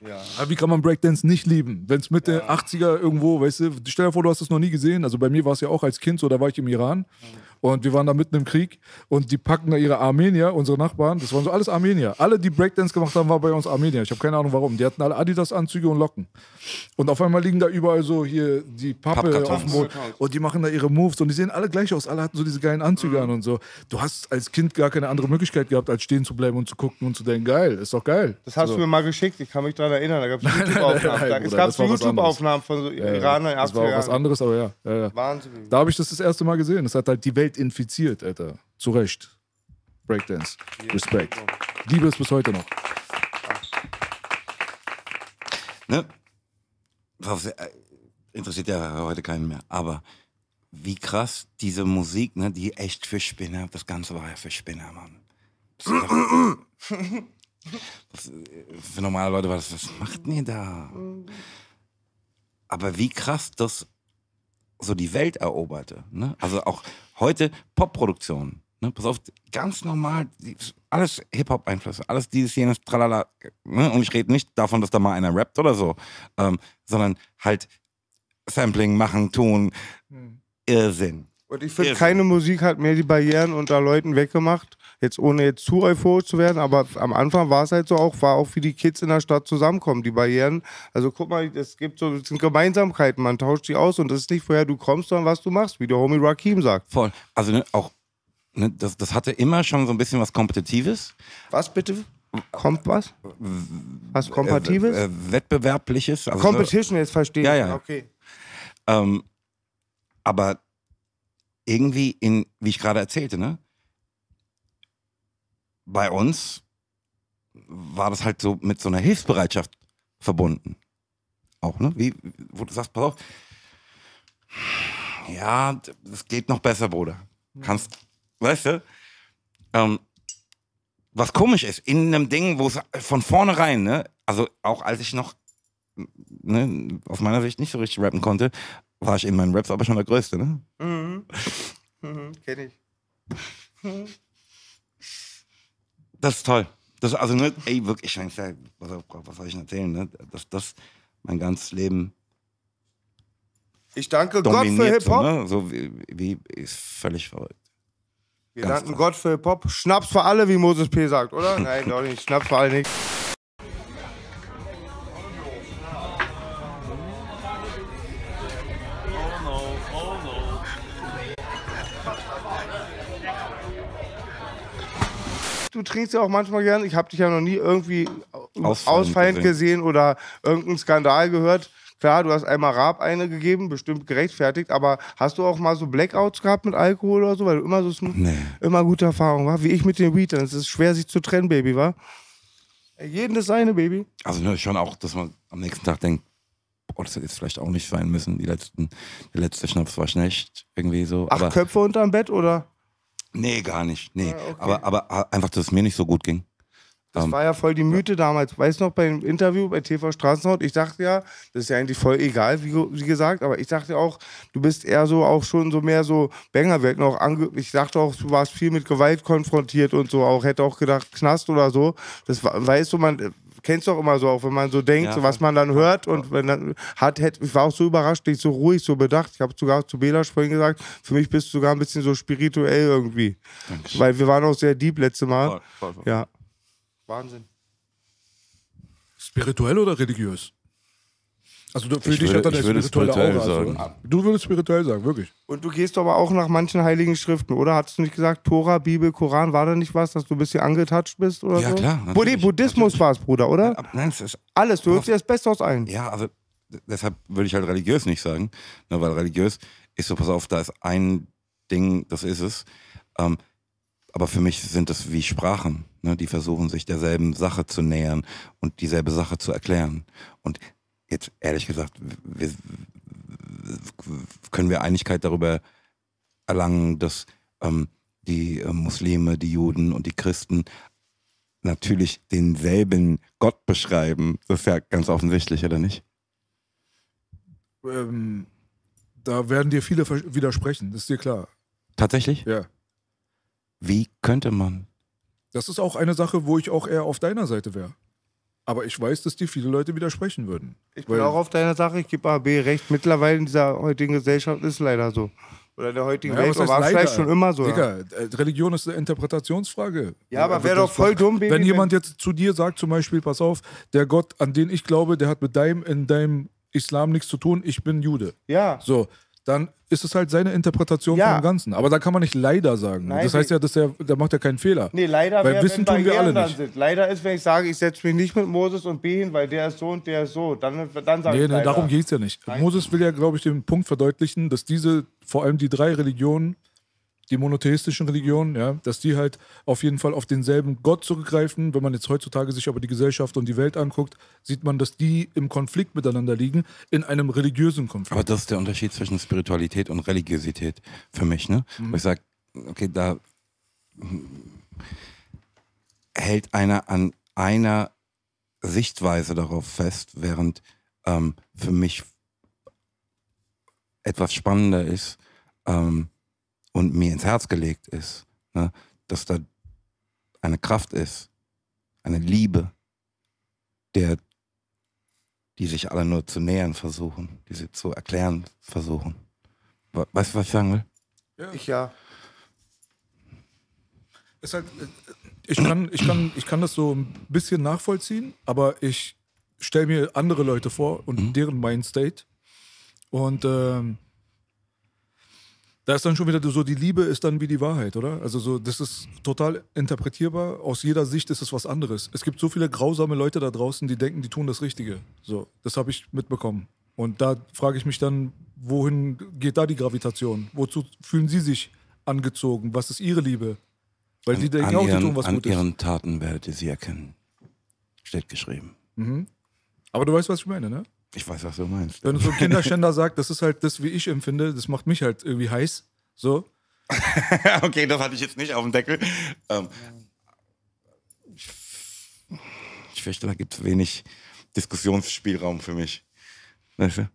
Ja. Aber wie kann man Breakdance nicht lieben? Wenn es Mitte 80er irgendwo, weißt du, stell dir vor, du hast das noch nie gesehen. Also bei mir war es ja auch als Kind so, da war ich im Iran und wir waren da mitten im Krieg und die packen da ihre Armenier, unsere Nachbarn, das waren so alles Armenier. Alle, die Breakdance gemacht haben, waren bei uns Armenier. Ich habe keine Ahnung warum. Die hatten alle Adidas-Anzüge und Locken. Und auf einmal liegen da überall so hier die Pappe auf dem Boden und die machen da ihre Moves und die sehen alle gleich aus. Alle hatten so diese geilen Anzüge an und so. Du hast als Kind gar keine andere Möglichkeit gehabt, als stehen zu bleiben und zu gucken und zu denken, geil, ist doch geil. Das hast du mir mal geschickt, ich kann mich daran erinnern, da gab es YouTube-Aufnahmen. Es gab YouTube-Aufnahmen von so Iranern in 80er Jahren. Das war auch was anderes, aber Wahnsinn. Da habe ich das erste Mal gesehen. Das hat halt die Welt infiziert, Alter. Zu Recht. Breakdance. Respekt. Liebe es bis heute noch. Ne? Interessiert ja heute keinen mehr, aber wie krass diese Musik, ne, die echt für Spinner, das Ganze war ja für Spinner, Mann. Das, für normale Leute war das, was macht denn ihr da? Aber wie krass das so die Welt eroberte, ne? Also auch heute Popproduktionen, ne? Pass auf, ganz normal, alles Hip-Hop-Einflüsse, alles dieses, jenes, tralala, ne? Und ich rede nicht davon, dass da mal einer rappt oder so, sondern halt Sampling machen, tun, Irrsinn. Und ich finde, keine Musik hat mehr die Barrieren unter Leuten weggemacht. Jetzt ohne jetzt zu euphorisch zu werden, aber am Anfang war es halt so auch, war auch wie die Kids in der Stadt zusammenkommen, die Barrieren. Also guck mal, es gibt so, es sind Gemeinsamkeiten, man tauscht sie aus und das ist nicht, woher du kommst, sondern was du machst, wie der Homie Rakim sagt. Voll. Also ne, auch, ne, das hatte immer schon so ein bisschen was Kompetitives. Was bitte? Kommt was? Was Kompatibles? Wettbewerbliches. Also Competition, jetzt verstehe ich. Ja. Okay. Aber irgendwie, wie ich gerade erzählte, ne? Bei uns war das halt so mit so einer Hilfsbereitschaft verbunden. Auch, ne? Wie, wo du sagst, pass auf, ja, das geht noch besser, Bruder. Kannst, weißt du? Was komisch ist, in einem Ding, wo es von vornherein, ne? Also auch als ich noch, ne, aus meiner Sicht nicht so richtig rappen konnte, war ich in meinen Raps aber schon der Größte, ne? Kenn ich. Das ist toll. Das, also, ne, ey, wirklich, was soll ich denn erzählen, ne? Dass das mein ganzes Leben. Ich danke Gott für Hip-Hop. So, wie ist völlig verrückt. Wir ganz danken Gott für Hip-Hop. Schnaps für alle, wie Moses P. sagt, oder? Nein, doch nicht. Schnaps für alle nicht. Du trinkst ja auch manchmal gern. Ich habe dich ja noch nie irgendwie ausfallend gesehen oder irgendeinen Skandal gehört. Klar, du hast einmal Raab eine gegeben, bestimmt gerechtfertigt, aber hast du auch mal so Blackouts gehabt mit Alkohol oder so? Weil du immer so immer gute Erfahrung war, wie ich mit den Weedern. Es ist schwer, sich zu trennen, Baby, wa? Jeden das seine, Baby. Also ne, schon auch, dass man am nächsten Tag denkt, oh, das hätte jetzt vielleicht auch nicht sein müssen. Der letzte Schnaps war schlecht, irgendwie so. Ach, aber Köpfe unterm Bett, oder? Nee, gar nicht. Nee. Ja, okay. Aber einfach, dass es mir nicht so gut ging. Das war ja voll die Mythe damals. Weißt du noch, beim Interview bei TV Straßenhaut, ich dachte ja, das ist ja eigentlich voll egal, wie gesagt, aber ich dachte auch, du bist eher so auch schon so mehr so Bangerwerk noch angeblich. Ich dachte auch, du warst viel mit Gewalt konfrontiert und so, auch hätte auch gedacht, Knast oder so. Das weißt du, man kennst doch immer so, auch wenn man so denkt, ja, so, was man dann hört und wenn dann ich war auch so überrascht, nicht so ruhig, so bedacht. Ich habe sogar zu Bela vorhin gesagt, für mich bist du sogar ein bisschen so spirituell irgendwie. Dankeschön. Weil wir waren auch sehr deep letztes Mal. Voll. Ja. Wahnsinn. Spirituell oder religiös? Also für dich hat dann eine spirituelle Aura. Sagen. Also, du würdest spirituell sagen, wirklich. Und du gehst aber auch nach manchen heiligen Schriften, oder? Hattest du nicht gesagt, Tora, Bibel, Koran, war da nicht was, dass du ein bisschen angetatscht bist oder so? Ja, klar. Buddhismus war es, Bruder, oder? Ja, nein, es ist alles, du hörst dir das Beste aus allen. Ja, also deshalb würde ich halt religiös nicht sagen, ne, weil religiös ist so, pass auf, da ist ein Ding, das ist es. Aber für mich sind das wie Sprachen, ne? Die versuchen sich derselben Sache zu nähern und dieselbe Sache zu erklären. Und jetzt ehrlich gesagt, können wir Einigkeit darüber erlangen, dass die Muslime, die Juden und die Christen natürlich denselben Gott beschreiben. Das ist ja ganz offensichtlich, oder nicht? Da werden dir viele widersprechen, das ist dir klar. Tatsächlich? Ja. Wie könnte man? Das ist auch eine Sache, wo ich auch eher auf deiner Seite wäre. Aber ich weiß, dass die viele Leute widersprechen würden. Ich bin auch auf deiner Sache, ich gebe AB recht. Mittlerweile in dieser heutigen Gesellschaft ist es leider so. Oder in der heutigen Welt, aber war vielleicht schon immer so. Digga, Religion ist eine Interpretationsfrage. Ja, aber wäre doch voll dumm, Baby. Wenn jemand jetzt zu dir sagt zum Beispiel, pass auf, der Gott, an den ich glaube, der hat mit deinem Islam nichts zu tun, ich bin Jude. Ja. So, dann ist es halt seine Interpretation vom Ganzen. Aber da kann man nicht leider sagen. Nein, das heißt ja, dass der macht ja keinen Fehler. Nee, leider weil Wissen tun wir alle nicht. Leider ist, wenn ich sage, ich setze mich nicht mit Moses und B hin, weil der ist so und der ist so. Dann sage ich leider. Darum geht es ja nicht. Nein. Moses will ja, glaube ich, den Punkt verdeutlichen, dass diese, vor allem die drei Religionen, die monotheistischen Religionen, ja, dass die halt auf jeden Fall auf denselben Gott zurückgreifen. Wenn man jetzt heutzutage sich aber die Gesellschaft und die Welt anguckt, sieht man, dass die im Konflikt miteinander liegen, in einem religiösen Konflikt. Aber das ist der Unterschied zwischen Spiritualität und Religiosität für mich, ne? Mhm. Wo ich sage, okay, da hält einer an einer Sichtweise darauf fest, während für mich etwas spannender ist, und mir ins Herz gelegt ist, ne? Dass da eine Kraft ist, eine Liebe, die sich alle nur zu nähern versuchen, die sie zu erklären versuchen. Weißt du, was ich sagen will? Ja. Es halt, ich kann das so ein bisschen nachvollziehen, aber ich stelle mir andere Leute vor und deren Mindstate und da ist dann schon wieder so, die Liebe ist dann wie die Wahrheit, oder? Also so, das ist total interpretierbar. Aus jeder Sicht ist es was anderes. Es gibt so viele grausame Leute da draußen, die denken, die tun das Richtige. So, das habe ich mitbekommen. Und da frage ich mich dann, wohin geht da die Gravitation? Wozu fühlen Sie sich angezogen? Was ist Ihre Liebe? Weil Sie denken auch, die tun was Gutes. An Ihren Taten werdet ihr sie erkennen. Steht geschrieben. Mhm. Aber du weißt, was ich meine, ne? Ich weiß, was du meinst. Wenn du so ein Kinderschänder sagst, das ist halt das, wie ich empfinde, das macht mich halt irgendwie heiß. So. Okay, das hatte ich jetzt nicht auf dem Deckel. Ich fürchte, da gibt es wenig Diskussionsspielraum für mich. Weißt du?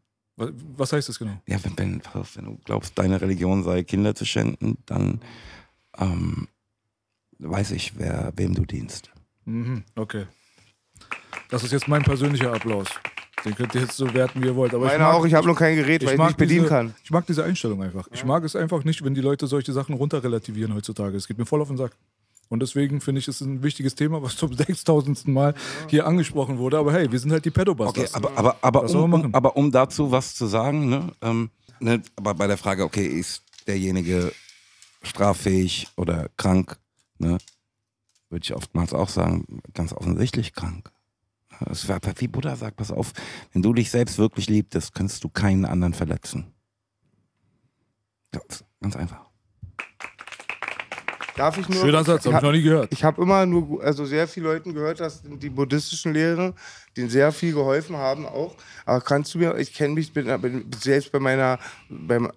Was heißt das genau? Ja, wenn du glaubst, deine Religion sei, Kinder zu schänden, dann weiß ich, wem du dienst. Mhm, okay. Das ist jetzt mein persönlicher Applaus. Den könnt ihr jetzt so werten, wie ihr wollt. Aber ich habe noch kein Gerät, weil ich nicht bedienen kann. Ich mag diese Einstellung einfach. Ja. Ich mag es einfach nicht, wenn die Leute solche Sachen runterrelativieren heutzutage. Es geht mir voll auf den Sack. Und deswegen finde ich, es ist ein wichtiges Thema, was zum 6000. Mal hier angesprochen wurde. Aber hey, wir sind halt die Pedobusters. Okay, aber um dazu was zu sagen, ne? Aber bei der Frage, okay, ist derjenige straffähig oder krank, ne? Würde ich oftmals auch sagen, ganz offensichtlich krank. Es war wie Buddha sagt, pass auf, wenn du dich selbst wirklich liebtest, kannst du keinen anderen verletzen. Ganz einfach. Darf ich nur, schöner Satz, habe ich noch nie gehört. Ich habe immer nur, also sehr viele Leuten gehört, dass die buddhistischen Lehren denen sehr viel geholfen haben auch. Aber kannst du mir, ich kenne mich, bin selbst bei der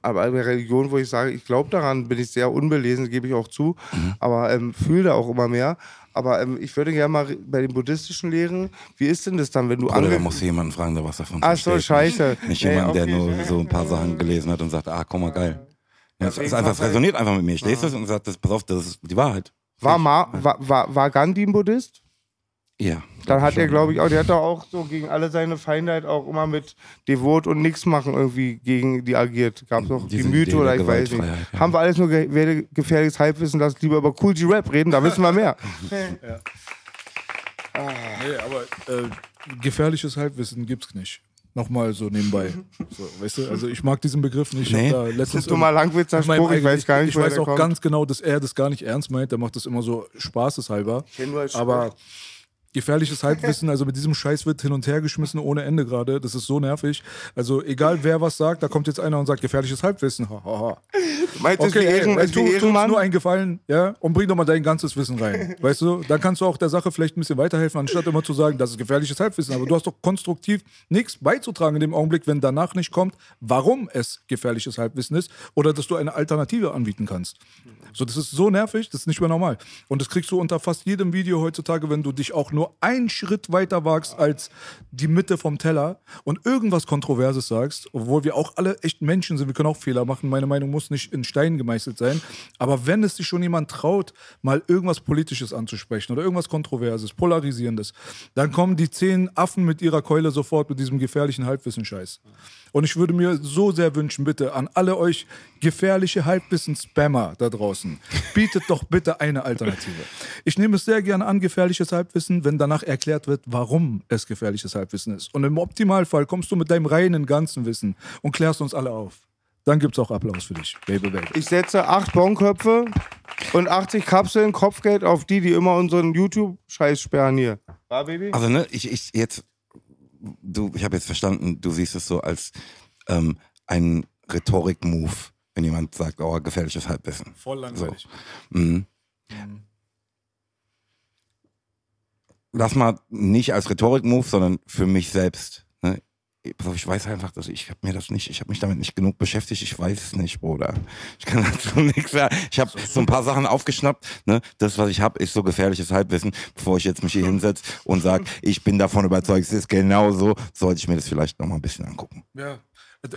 Religion, wo ich sage, ich glaube daran, bin ich sehr unbelesen, gebe ich auch zu, aber fühle da auch immer mehr. Aber ich würde gerne mal bei den buddhistischen Lehren, wie ist denn das dann, wenn du anfängst? Oder da musst du jemanden fragen, der was davon versteht. Ach so, scheiße. Nicht jemand, der nur so ein paar Sachen gelesen hat und sagt, ah, guck mal, geil. Ja, das resoniert einfach mit mir. Ich lese das und sage, pass auf, das ist die Wahrheit. War Gandhi ein Buddhist? Ja. Dann hat er, glaube ich, auch, der hat auch so gegen alle seine Feinde halt auch immer mit Devot und nichts machen irgendwie gegen die agiert. Gab es noch die Mythe oder ich weiß nicht. Ja. Haben wir alles nur gefährliches Halbwissen, lass lieber über Cool G-Rap reden, da wissen wir mehr. Ja. Ah. Nee, aber gefährliches Halbwissen gibt's nicht. Nochmal so nebenbei. So, weißt du, also ich mag diesen Begriff nicht. Nee. Da das ist dummer Lankwitzer Spruch, ich weiß gar nicht, ich weiß auch kommt. Ganz genau, dass er das gar nicht ernst meint, der macht das immer so spaßeshalber. Ich kenne nur als Spaß. Aber gefährliches Halbwissen, also mit diesem Scheiß wird hin und her geschmissen ohne Ende gerade, das ist so nervig. Also egal wer was sagt, da kommt jetzt einer und sagt gefährliches Halbwissen. Meinst okay, tu uns nur einen Gefallen, ja, und bring doch mal dein ganzes Wissen rein, weißt du? Dann kannst du auch der Sache vielleicht ein bisschen weiterhelfen, anstatt immer zu sagen, das ist gefährliches Halbwissen. Aber du hast doch konstruktiv nichts beizutragen in dem Augenblick, wenn danach nicht kommt, warum es gefährliches Halbwissen ist oder dass du eine Alternative anbieten kannst. So, das ist so nervig, das ist nicht mehr normal. Und das kriegst du unter fast jedem Video heutzutage, wenn du dich auch nur einen Schritt weiter wagst als die Mitte vom Teller und irgendwas Kontroverses sagst, obwohl wir auch alle echt Menschen sind, wir können auch Fehler machen, meine Meinung muss nicht in in Stein gemeißelt sein. Aber wenn es sich schon jemand traut, mal irgendwas Politisches anzusprechen oder irgendwas Kontroverses, Polarisierendes, dann kommen die 10 Affen mit ihrer Keule sofort mit diesem gefährlichen Halbwissen-Scheiß. Und ich würde mir so sehr wünschen, bitte, an alle euch gefährliche Halbwissen-Spammer da draußen, bietet doch bitte eine Alternative. Ich nehme es sehr gerne an, gefährliches Halbwissen, wenn danach erklärt wird, warum es gefährliches Halbwissen ist. Und im Optimalfall kommst du mit deinem reinen ganzen Wissen und klärst uns alle auf. Dann gibt's auch Applaus für dich, Baby Baby. Ich setze 8 Bonköpfe und 80 Kapseln Kopfgeld auf die, die immer unseren YouTube-Scheiß sperren hier. War, Baby? Also, ne, ich habe jetzt verstanden, du siehst es so als einen Rhetorik-Move, wenn jemand sagt, oh, gefährliches Halbwissen. Voll langweilig. So. Mhm. Mhm. Lass mal nicht als Rhetorik-Move, sondern für mich selbst. Ne? Ich weiß einfach, dass ich habe mich damit nicht genug beschäftigt. Ich weiß es nicht, Bruder. Ich kann dazu nichts sagen. Ich habe so ein paar Sachen aufgeschnappt. Ne? Das, was ich habe, ist so gefährliches Halbwissen. Bevor ich jetzt mich hier hinsetze und sage, ich bin davon überzeugt, es ist genau so, sollte ich mir das vielleicht noch mal ein bisschen angucken. Ja.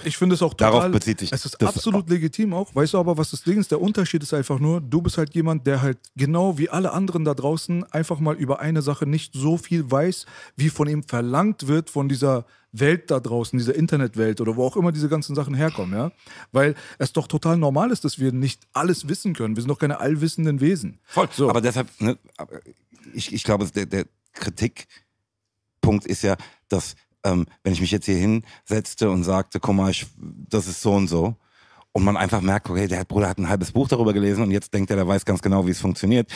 Ich finde es auch total, darauf bezieht sich es ist absolut legitim auch, weißt du aber, was das Ding ist, der Unterschied ist einfach nur, du bist halt jemand, der halt genau wie alle anderen da draußen einfach mal über eine Sache nicht so viel weiß, wie von ihm verlangt wird von dieser Welt da draußen, dieser Internetwelt oder wo auch immer diese ganzen Sachen herkommen, ja, weil es doch total normal ist, dass wir nicht alles wissen können, wir sind doch keine allwissenden Wesen. Voll, so. Aber deshalb, ne, ich glaube, der Kritikpunkt ist ja, dass wenn ich mich jetzt hier hinsetzte und sagte, guck mal, das ist so und so, und man einfach merkt, okay, der Bruder hat ein halbes Buch darüber gelesen und jetzt denkt er, der weiß ganz genau, wie es funktioniert,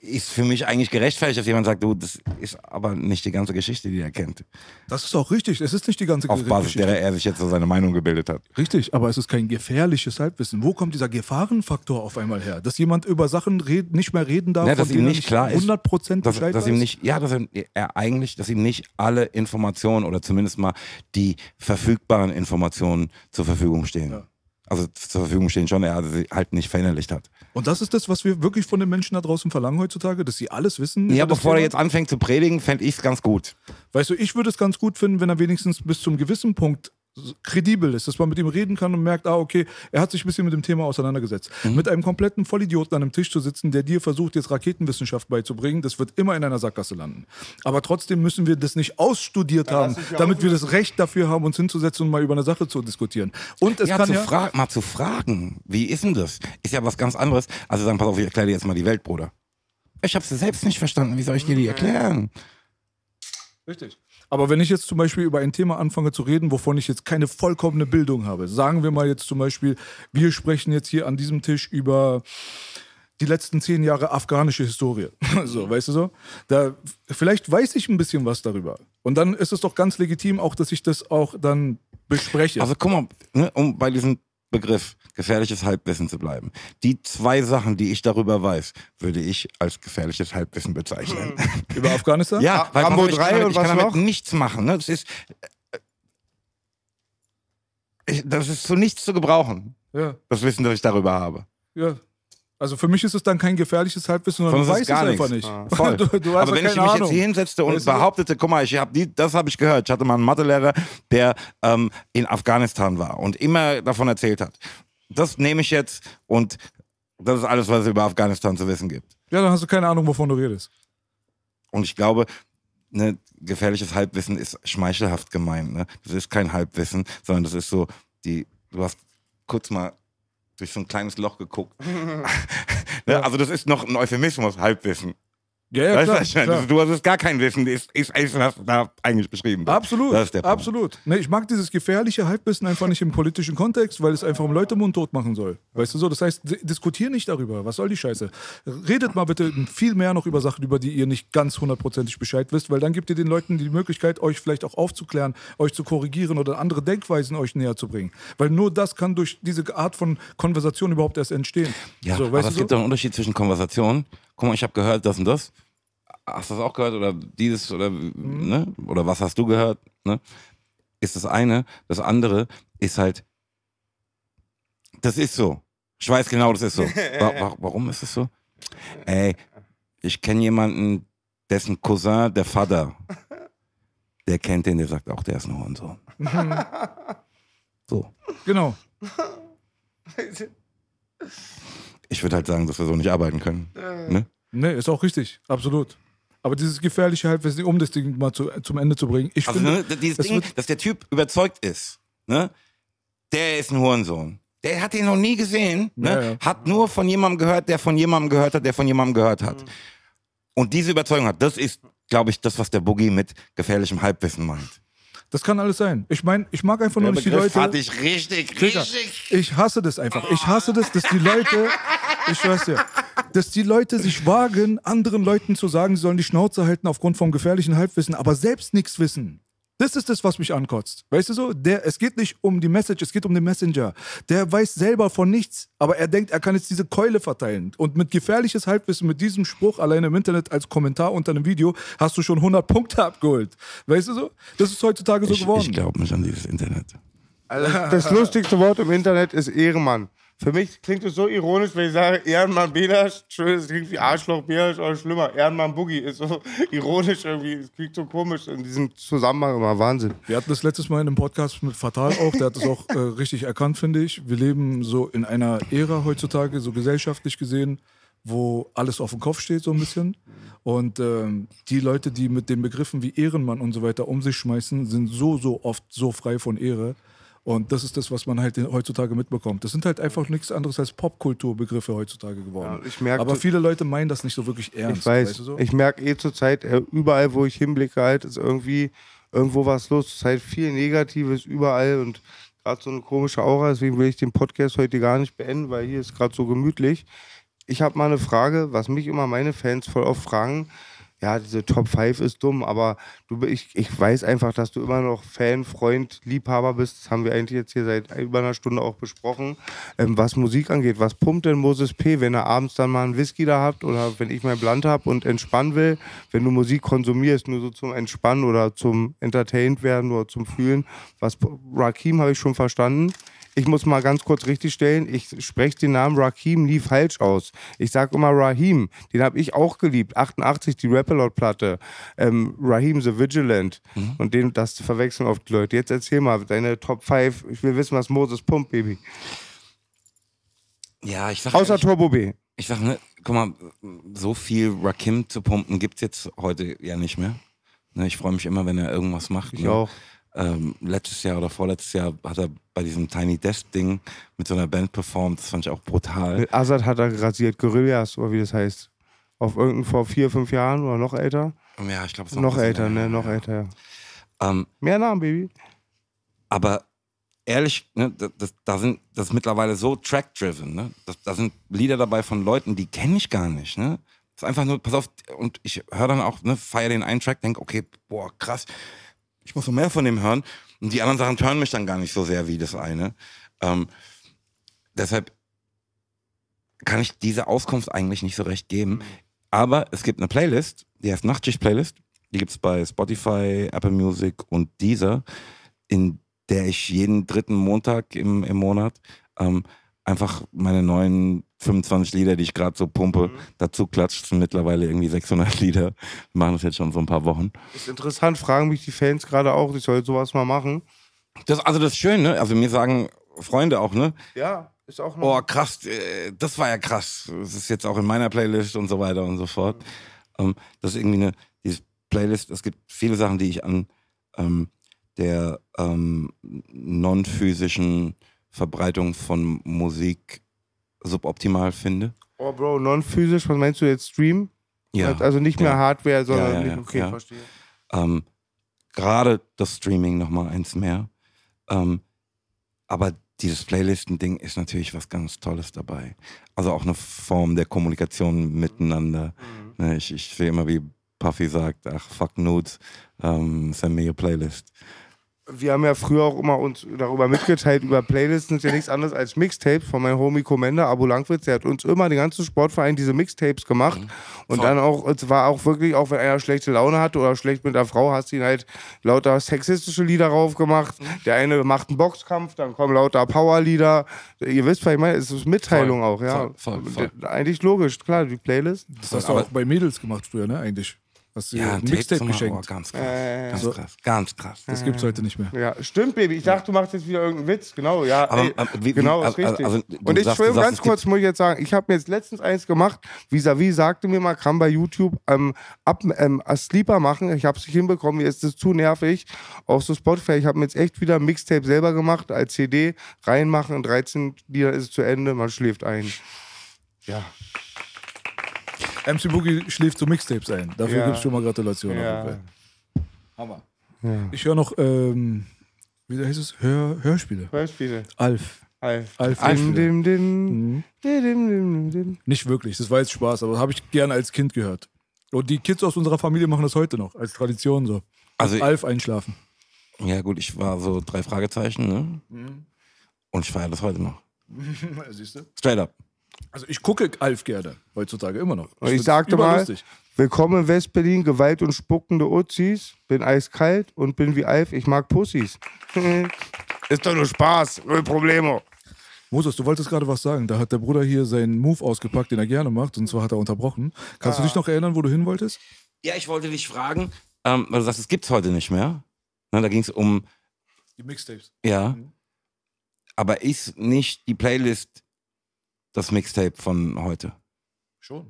ist für mich eigentlich gerechtfertigt, dass jemand sagt, du, das ist aber nicht die ganze Geschichte, die er kennt. Das ist auch richtig, es ist nicht die ganze Geschichte. Auf Basis derer er sich jetzt so seine Meinung gebildet hat. Richtig, aber es ist kein gefährliches Halbwissen. Wo kommt dieser Gefahrenfaktor auf einmal her? Dass jemand über Sachen nicht mehr reden darf, ja, dass ihm nicht klar ist, 100% Bescheid weiß? Ja, dass ihm nicht alle Informationen oder zumindest mal die verfügbaren Informationen zur Verfügung stehen. Ja. Also zur Verfügung stehen schon, er sie halt nicht verinnerlicht hat. Und das ist das, was wir wirklich von den Menschen da draußen verlangen heutzutage, dass sie alles wissen? Ja, bevor er jetzt anfängt zu predigen, fände ich es ganz gut. Weißt du, ich würde es ganz gut finden, wenn er wenigstens bis zum gewissen Punkt kredibel ist, dass man mit ihm reden kann und merkt, ah, okay, er hat sich ein bisschen mit dem Thema auseinandergesetzt. Mhm. Mit einem kompletten Vollidioten an einem Tisch zu sitzen, der dir versucht, jetzt Raketenwissenschaft beizubringen, das wird immer in einer Sackgasse landen. Aber trotzdem müssen wir das nicht ausstudiert haben, damit wir das Recht dafür haben, uns hinzusetzen und mal über eine Sache zu diskutieren. Und es kann ja... Mal zu fragen, wie ist denn das? Ist ja was ganz anderes. Also sagen, pass auf, ich erkläre dir jetzt mal die Welt, Bruder. Ich habe es selbst nicht verstanden, wie soll ich dir die erklären? Richtig. Aber wenn ich jetzt zum Beispiel über ein Thema anfange zu reden, wovon ich jetzt keine vollkommene Bildung habe, sagen wir mal jetzt zum Beispiel, wir sprechen jetzt hier an diesem Tisch über die letzten 10 Jahre afghanische Historie. So, weißt du so? Da, vielleicht weiß ich ein bisschen was darüber. Und dann ist es doch ganz legitim auch, dass ich das auch dann bespreche. Also guck mal, ne, um bei diesem Begriff gefährliches Halbwissen zu bleiben. Die 2 Sachen, die ich darüber weiß, würde ich als gefährliches Halbwissen bezeichnen. Über Afghanistan? Ja, weil Rambo 3 und was noch? Ich kann damit nichts machen. Ne? Das ist zu nichts zu gebrauchen. Ja. Das Wissen, das ich darüber habe. Ja. Also für mich ist es dann kein gefährliches Halbwissen, sondern du weißt es einfach nicht. Ah, voll. Du hast aber wenn ich mich jetzt hier hinsetzte und behauptete, guck mal, das habe ich gehört, ich hatte mal einen Mathelehrer, der in Afghanistan war und immer davon erzählt hat. Das nehme ich jetzt und das ist alles, was es über Afghanistan zu wissen gibt. Ja, dann hast du keine Ahnung, wovon du redest. Und ich glaube, ne, gefährliches Halbwissen ist schmeichelhaft gemeint. Ne? Das ist kein Halbwissen, sondern das ist so, du hast kurz mal durch so ein kleines Loch geguckt. Ja. Also das ist noch ein Euphemismus, Halbwissen. Ja, ja, klar. Du hast gar kein Wissen, ist was da eigentlich beschrieben wird. Absolut, das ist der Punkt. Absolut. Nee, ich mag dieses gefährliche Halbwissen einfach nicht im politischen Kontext, weil es einfach um Leutemund tot machen soll. Weißt du so? Das heißt, diskutier nicht darüber. Was soll die Scheiße? Redet mal bitte viel mehr noch über Sachen, über die ihr nicht ganz hundertprozentig Bescheid wisst, weil dann gebt ihr den Leuten die Möglichkeit, euch vielleicht auch aufzuklären, euch zu korrigieren oder andere Denkweisen euch näher zu bringen. Weil nur das kann durch diese Art von Konversation überhaupt erst entstehen. Ja, so, aber es gibt doch einen Unterschied zwischen Konversation. Guck mal, ich habe gehört, das und das. Hast du das auch gehört? Oder dieses? Oder, ne? Oder was hast du gehört? Ne? Ist das eine. Das andere ist halt, das ist so. Ich weiß genau, das ist so. Warum ist es so? Ey, ich kenne jemanden, dessen Cousin, der Vater, der kennt den, der sagt auch, der ist ein Hurensohn. So. Genau. Ich würde halt sagen, dass wir so nicht arbeiten können. Ne? Nee, ist auch richtig, absolut. Aber dieses Gefährliche halt, um das Ding mal zum Ende zu bringen. Ich also, finde, ne, dieses Ding, dass der Typ überzeugt ist, ne? Der ist ein Hurensohn. Der hat ihn noch nie gesehen, ne? Ja, ja. Hat nur von jemandem gehört, der von jemandem gehört hat, der von jemandem gehört hat. Mhm. Und diese Überzeugung hat, das ist, glaube ich, das, was der Boogie mit gefährlichem Halbwissen meint. Das kann alles sein. Ich meine, ich mag einfach nur nicht die Leute. Fand ich richtig. Ich hasse das einfach. Ich hasse das, dass die Leute, ich weiß ja, dass die Leute sich wagen, anderen Leuten zu sagen, sie sollen die Schnauze halten aufgrund vom gefährlichen Halbwissen, aber selbst nichts wissen. Das ist das, was mich ankotzt. Weißt du so? Es geht nicht um die Message, es geht um den Messenger. Der weiß selber von nichts, aber er denkt, er kann jetzt diese Keule verteilen. Und mit gefährliches Halbwissen, mit diesem Spruch alleine im Internet als Kommentar unter einem Video, hast du schon 100 Punkte abgeholt. Weißt du so? Das ist heutzutage so geworden. Ich glaube nicht an dieses Internet. Also das lustigste Wort im Internet ist Ehrenmann. Für mich klingt es so ironisch, wenn ich sage, Ehrenmann B-Lash, das klingt wie Arschloch B-Lash oder schlimmer, Ehrenmann Boogie, ist so ironisch irgendwie, es klingt so komisch in diesem Zusammenhang, immer Wahnsinn. Wir hatten das letztes Mal in einem Podcast mit Fatal auch, der hat das auch richtig erkannt, finde ich. Wir leben so in einer Ära heutzutage, so gesellschaftlich gesehen, wo alles auf dem Kopf steht so ein bisschen. Und die Leute, die mit den Begriffen wie Ehrenmann und so weiter um sich schmeißen, sind so oft so frei von Ehre. Und das ist das, was man halt heutzutage mitbekommt. Das sind halt einfach nichts anderes als Popkulturbegriffe heutzutage geworden. Ja, ich merke, aber viele Leute meinen das nicht so wirklich ernst. Ich weiß, weißt du so? Ich merke zur Zeit, überall, wo ich hinblicke, halt, ist irgendwie irgendwo was los. Es ist halt viel Negatives überall und gerade so eine komische Aura. Deswegen will ich den Podcast heute gar nicht beenden, weil hier ist gerade so gemütlich. Ich habe mal eine Frage, was mich immer meine Fans voll oft fragen. Ja, diese Top 5 ist dumm, aber ich weiß einfach, dass du immer noch Fan, Freund, Liebhaber bist. Das haben wir eigentlich jetzt hier seit über einer Stunde auch besprochen. Was Musik angeht, was pumpt denn Moses P., wenn er abends dann mal einen Whisky da habt oder wenn ich mein Blunt hab und entspannen will, wenn du Musik konsumierst, nur so zum Entspannen oder zum Entertained werden oder zum Fühlen. Was Rakim habe ich schon verstanden. Ich muss mal ganz kurz richtigstellen, ich spreche den Namen Rakim nie falsch aus. Ich sage immer Rahim, den habe ich auch geliebt. 88, die Rap-A-Lot-Platte. Rahim the Vigilant. Mhm. Und den, das zu verwechseln auf die Leute. Jetzt erzähl mal deine Top 5. Ich will wissen, was Moses pumpt, Baby. Ja, ich sag außer Turbo B. Ich sag, ne, guck mal, so viel Rakim zu pumpen gibt es jetzt heute ja nicht mehr. Ne, ich freue mich immer, wenn er irgendwas macht. Ich auch. Letztes Jahr oder vorletztes Jahr hat er bei diesem Tiny Desk Ding mit so einer Band performt, das fand ich auch brutal. Mit Azad hat er rasiert, Guerillas oder wie das heißt, auf irgendeinen vor 4, 5 Jahren oder noch älter. Ja, ich glaube es noch älter, ne, noch älter. Ja. Mehr Namen, Baby. Aber ehrlich, ne, das ist mittlerweile so track-driven, ne? Da sind Lieder dabei von Leuten, die kenne ich gar nicht, ne? Das ist einfach nur, pass auf, und ich höre dann auch, ne, feiere den einen Track, denke, okay, boah, krass. Ich muss noch mehr von dem hören. Und die anderen Sachen hören mich dann gar nicht so sehr wie das eine. Deshalb kann ich diese Auskunft eigentlich nicht so recht geben. Aber es gibt eine Playlist, die heißt Nachtschicht-Playlist. Die gibt es bei Spotify, Apple Music und Deezer, in der ich jeden dritten Montag im Monat einfach meine neuen 25 Lieder, die ich gerade so pumpe, dazu klatscht. Es sind mittlerweile irgendwie 600 Lieder. Wir machen das jetzt schon so ein paar Wochen. Ist interessant, fragen mich die Fans gerade auch, ich soll sowas mal machen. Das ist schön, ne? Also mir sagen Freunde auch, ne? Ja, ist auch noch. Oh, krass, das war ja krass. Das ist jetzt auch in meiner Playlist und so weiter und so fort. Das ist irgendwie diese Playlist, es gibt viele Sachen, die ich an der non-physischen Verbreitung von Musik suboptimal finde. Oh Bro, non-physisch, was meinst du jetzt? Stream? Ja. Also nicht mehr Hardware, sondern... Ja. Okay, ja. Verstehe. Gerade das Streaming nochmal eins mehr. Aber dieses Playlisten-Ding ist natürlich was ganz Tolles dabei. Also auch eine Form der Kommunikation miteinander. Mhm. Ich sehe immer, wie Puffy sagt, ach, fuck Nudes, send me your Playlist. Wir haben ja früher auch immer uns darüber mitgeteilt, über Playlisten ist ja nichts anderes als Mixtapes von meinem Homie Commander, Abu Lankwitz, der hat uns immer den ganzen Sportverein diese Mixtapes gemacht und dann auch, es war auch wirklich, auch wenn einer schlechte Laune hatte oder schlecht mit der Frau, hast du ihn halt lauter sexistische Lieder drauf gemacht, der eine macht einen Boxkampf, dann kommen lauter Powerlieder, ihr wisst, was ich meine, es ist Mitteilung voll, auch, ja. Voll. Eigentlich logisch, klar, die Playlist. Das hast du auch bei Mädels gemacht früher, ne, eigentlich? Hast du ein Mixtape geschenkt. Ganz krass. Ganz krass. Das gibt's heute nicht mehr. Ja, stimmt, Baby. Ich dachte, du machst jetzt wieder irgendeinen Witz. Genau, ja. Aber, ist richtig. Also, und ich schwöre ganz kurz, muss ich jetzt sagen, ich habe mir jetzt letztens eins gemacht. Vis-à-vis sagte mir mal, kann bei YouTube a Sleeper machen. Ich habe es nicht hinbekommen. Jetzt ist es zu nervig. Auch so Spotify. Ich habe mir jetzt echt wieder ein Mixtape selber gemacht, als CD reinmachen. In 13 Lieder ist es zu Ende. Man schläft ein. Ja. MC Boogie schläft zu Mixtapes ein. Dafür gibt es schon mal Gratulationen. Ja. Hammer. Ja. Ich höre noch, wie heißt es? Hörspiele. Hörspiele. Alf. Nicht wirklich, das war jetzt Spaß, aber habe ich gerne als Kind gehört. Und die Kids aus unserer Familie machen das heute noch, als Tradition so. Also Alf einschlafen. Ja gut, ich war so 3 Fragezeichen, ne? Mhm. Und ich feiere das heute noch. Siehst du? Straight up. Also ich gucke Alf gerne, heutzutage immer noch. Ich sagte mal, willkommen in West-Berlin, Gewalt und spuckende Uzis, bin eiskalt und bin wie Alf, ich mag Pussys. Ist doch nur Spaß, null Problemo. Moses, du wolltest gerade was sagen, da hat der Bruder hier seinen Move ausgepackt, den er gerne macht, und zwar hat er unterbrochen. Kannst du dich noch erinnern, wo du hin wolltest? Ja, ich wollte dich fragen, weil du sagst, es gibt's heute nicht mehr. Na, da ging es um... die Mixtapes. Ja, aber ist nicht die Playlist... das Mixtape von heute. Schon.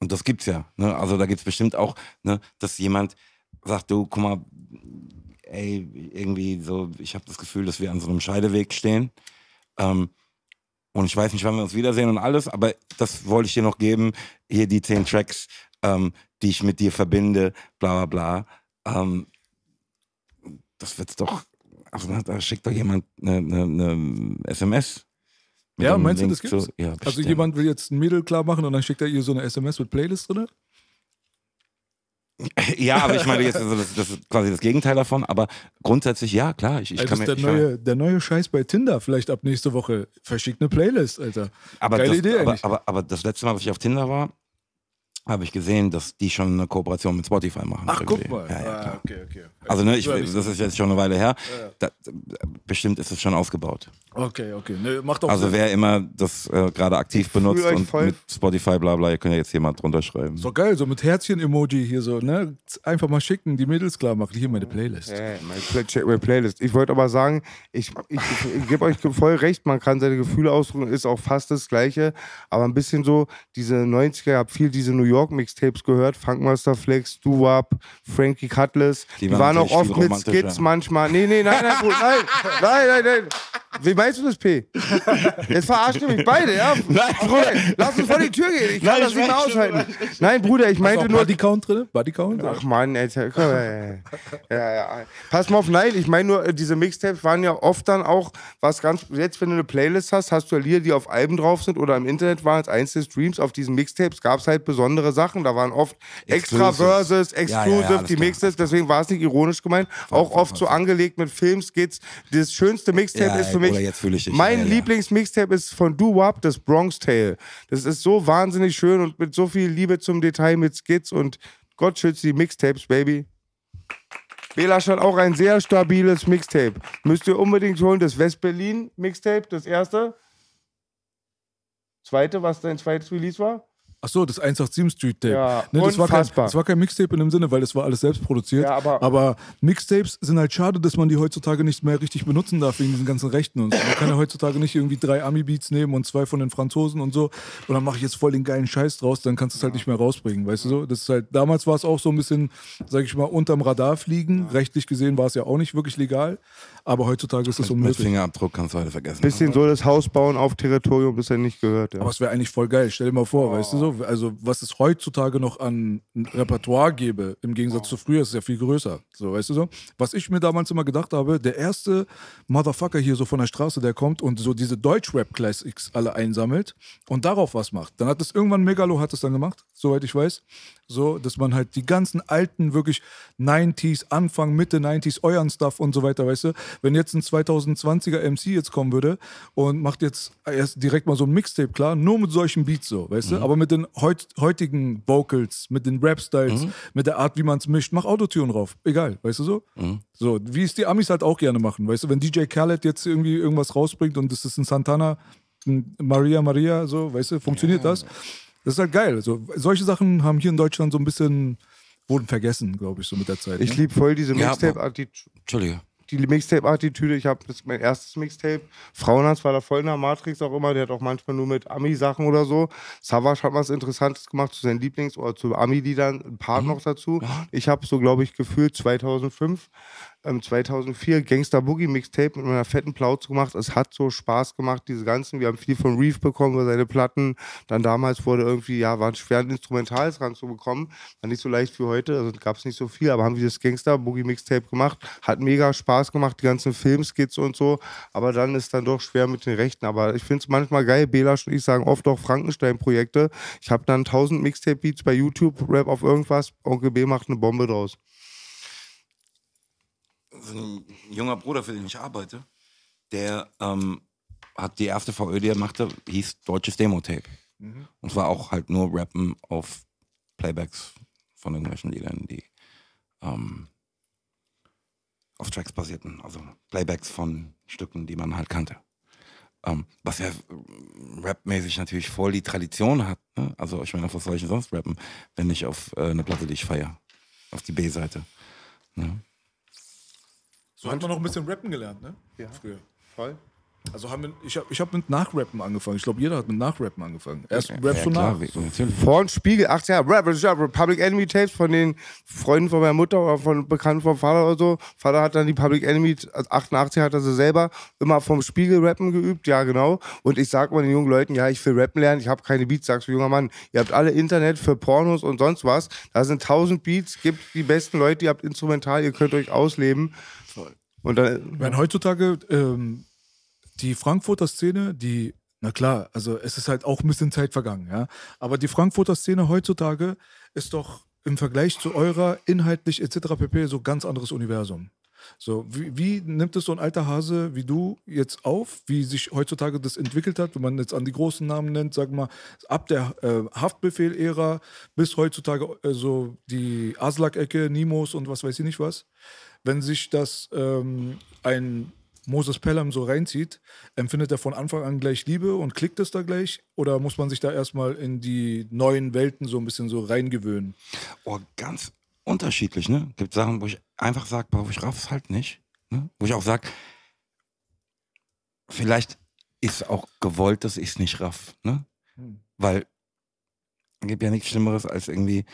Und das gibt's ja. Ne? Also da gibt's bestimmt auch, ne, dass jemand sagt, du, guck mal, ey, irgendwie so, ich habe das Gefühl, dass wir an so einem Scheideweg stehen. Und ich weiß nicht, wann wir uns wiedersehen und alles, aber das wollte ich dir noch geben. Hier die 10 Tracks, die ich mit dir verbinde, bla bla bla. Das wird's doch, also da schickt doch jemand eine SMS. Ja, meinst du, das gibt's? Ja, also jemand will jetzt ein Mädel klar machen und dann schickt er ihr so eine SMS mit Playlist drin? Ja, aber ich meine, jetzt, also das ist quasi das Gegenteil davon, aber grundsätzlich ja, klar. Der neue Scheiß bei Tinder vielleicht ab nächste Woche. Verschickt eine Playlist, Alter. Aber Geile Idee eigentlich. Aber das letzte Mal, als ich auf Tinder war, habe ich gesehen, dass die schon eine Kooperation mit Spotify machen. Ach, irgendwie. Guck mal. Ja, ja, okay. Also, ne, das ist jetzt schon eine Weile her. Ja. Bestimmt ist es schon ausgebaut. Okay. Ne, macht auch also, Sinn. Wer immer das gerade aktiv benutzt und mit Spotify, bla bla, ihr könnt ja jetzt jemand drunter schreiben. So geil, so mit Herzchen-Emoji hier so, ne? Einfach mal schicken, die Mädels klar machen. Hier meine Playlist. Hey, meine Playlist. Ich wollte aber sagen, ich gebe euch voll recht, man kann seine Gefühle ausdrücken, ist auch fast das Gleiche, aber ein bisschen so, diese 90er, ich habe viel diese New York Mixtapes gehört, Funkmaster Flex, Doo Wop, Frankie Cutlass. Die waren auch oft mit Skits manchmal. Nein. Wie meinst du das, P? Jetzt verarscht ihr mich beide, ja? Nein, Bruder, lass uns vor die Tür gehen. Ich kann das nicht mehr aushalten. Nein, Bruder, ich meinte nur... Bodycount drin? Bodycount? Ach Mann, Alter. Ja. Pass mal auf, nein, ich meine nur, diese Mixtapes waren ja oft dann auch was ganz... Jetzt, wenn du eine Playlist hast, hast du ja Lieder, die auf Alben drauf sind oder im Internet waren, als einzelne Streams. Auf diesen Mixtapes gab es halt besondere Sachen. Da waren oft extra Verses, Exclusive, die Mixtapes. Deswegen war es nicht ironisch gemeint. Auch oft so angelegt mit Filmskits. Das schönste Mixtape ist für mich... Mein Lieblingsmixtape ist von Doo Wop, das Bronx Tale. Das ist so wahnsinnig schön und mit so viel Liebe zum Detail mit Skits und Gott schützt die Mixtapes, Baby. B-Lash hat auch ein sehr stabiles Mixtape. Müsst ihr unbedingt holen, das West-Berlin-Mixtape, das erste. Zweite, was dein zweites Release war? Ach so, das 187 Street Tape. Ja, ne, das war kein Mixtape in dem Sinne, weil das war alles selbst produziert. Ja, aber Mixtapes sind halt schade, dass man die heutzutage nicht mehr richtig benutzen darf wegen diesen ganzen Rechten und so. Man kann ja heutzutage nicht irgendwie 3 Ami-Beats nehmen und 2 von den Franzosen und so. Und dann mache ich jetzt voll den geilen Scheiß draus, dann kannst du es halt nicht mehr rausbringen, weißt du so? Das ist halt, damals war es auch so ein bisschen, sag ich mal, unterm Radar fliegen. Rechtlich gesehen war es ja auch nicht wirklich legal. Aber heutzutage ist es unmöglich. Mit Fingerabdruck kannst du heute vergessen. Bisschen so das Haus bauen auf Territorium, bis er nicht gehört. Ja. Aber es wäre eigentlich voll geil. Stell dir mal vor, weißt du so? Also, was es heutzutage noch an Repertoire gäbe, im Gegensatz zu früher, ist ja viel größer. So, weißt du so? Was ich mir damals immer gedacht habe, der erste Motherfucker hier so von der Straße, der kommt und so diese Deutschrap-Classics alle einsammelt und darauf was macht. Dann hat es irgendwann Megalo hat es dann gemacht, soweit ich weiß. So, dass man halt die ganzen alten, wirklich 90s, Anfang, Mitte 90s, euren Stuff und so weiter, weißt du? Wenn jetzt ein 2020er MC jetzt kommen würde und macht jetzt erst direkt mal so ein Mixtape klar, nur mit solchen Beats so, weißt du? Aber mit den heutigen Vocals, mit den Rap-Styles, mit der Art, wie man es mischt, mach Autotune drauf. Egal, weißt du so? So, wie es die Amis halt auch gerne machen, weißt du? Wenn DJ Khaled jetzt irgendwie irgendwas rausbringt und das ist ein Santana, ein Maria, so, weißt du? Funktioniert das? Das ist halt geil. Also, solche Sachen haben hier in Deutschland so ein bisschen wurden vergessen, glaube ich, so mit der Zeit. Ich liebe voll diese Mixtape-Attitüde. Die Mixtape-Attitüde, ich habe mein erstes Mixtape, Frauenarzt war da voll in der Matrix auch immer, der hat auch manchmal nur mit Ami-Sachen oder so. Savas hat was Interessantes gemacht zu seinen Lieblings- oder zu Ami-Liedern, ein paar noch dazu. Ich habe so, glaube ich, gefühlt 2005, 2004 Gangster-Boogie-Mixtape mit meiner fetten Plauze gemacht. Es hat so Spaß gemacht, diese ganzen, wir haben viel von Reef bekommen über seine Platten. Dann damals wurde irgendwie, ja, war schwer ein Instrumentals ranzubekommen. War nicht so leicht wie heute, also gab es nicht so viel, aber haben wir das Gangster-Boogie-Mixtape gemacht. Hat mega Spaß gemacht, die ganzen Filmskits und so, aber dann ist dann doch schwer mit den Rechten. Aber ich finde es manchmal geil, B-Lash und ich sagen oft auch Frankenstein-Projekte. Ich habe dann 1000 Mixtape-Beats bei YouTube, Rap auf irgendwas, Onkel B macht eine Bombe draus. Ein junger Bruder, für den ich arbeite, der hat die erste VÖ, die er machte, hieß Deutsches Demo-Tape. Und zwar auch halt nur Rappen auf Playbacks von irgendwelchen Liedern, die auf Tracks basierten. Also Playbacks von Stücken, die man halt kannte. Was ja rapmäßig natürlich voll die Tradition hat. Ne? Also ich meine, auf was soll ich denn sonst rappen, wenn nicht auf eine Platte, die ich feiere. Auf die B-Seite. Ne? So hat man noch ein bisschen rappen gelernt, ne? Ja, früher. Voll. Also ich hab mit Nachrappen angefangen. Ich glaube, jeder hat mit Nachrappen angefangen. Erst rappst du nach. Vorn Spiegel, 18 Jahre, Rap, Public Enemy Tapes von den Freunden von meiner Mutter oder von Bekannten vom Vater oder so. Vater hat dann die Public Enemy, also 88 hat er sie selber immer vom Spiegel rappen geübt, ja genau. Und ich sag mal den jungen Leuten, ja, ich will rappen lernen, ich habe keine Beats, sagst du, junger Mann, ihr habt alle Internet für Pornos und sonst was. Da sind 1000 Beats, gibt die besten Leute, ihr habt Instrumental, ihr könnt euch ausleben. Und dann, wenn heutzutage die Frankfurter Szene, die, na klar, also es ist halt auch ein bisschen Zeit vergangen, ja, aber die Frankfurter Szene heutzutage ist doch im Vergleich zu eurer inhaltlich etc. pp. So ganz anderes Universum. So, wie nimmt es so ein alter Hase wie du jetzt auf, wie sich heutzutage das entwickelt hat, wenn man jetzt an die großen Namen nennt, sag mal, ab der Haftbefehl-Ära bis heutzutage so die Aslak-Ecke, Nimos und was weiß ich nicht was. Wenn sich das ein Moses Pelham so reinzieht, empfindet er von Anfang an gleich Liebe und klickt es da gleich? Oder muss man sich da erstmal in die neuen Welten so ein bisschen so reingewöhnen? Oh, ganz unterschiedlich, ne? Es gibt Sachen, wo ich einfach sage, ich raff's halt nicht. Ne? Wo ich auch sage, vielleicht ist auch gewollt, dass ich es nicht raff. Ne? Weil es gibt ja nichts Schlimmeres, als irgendwie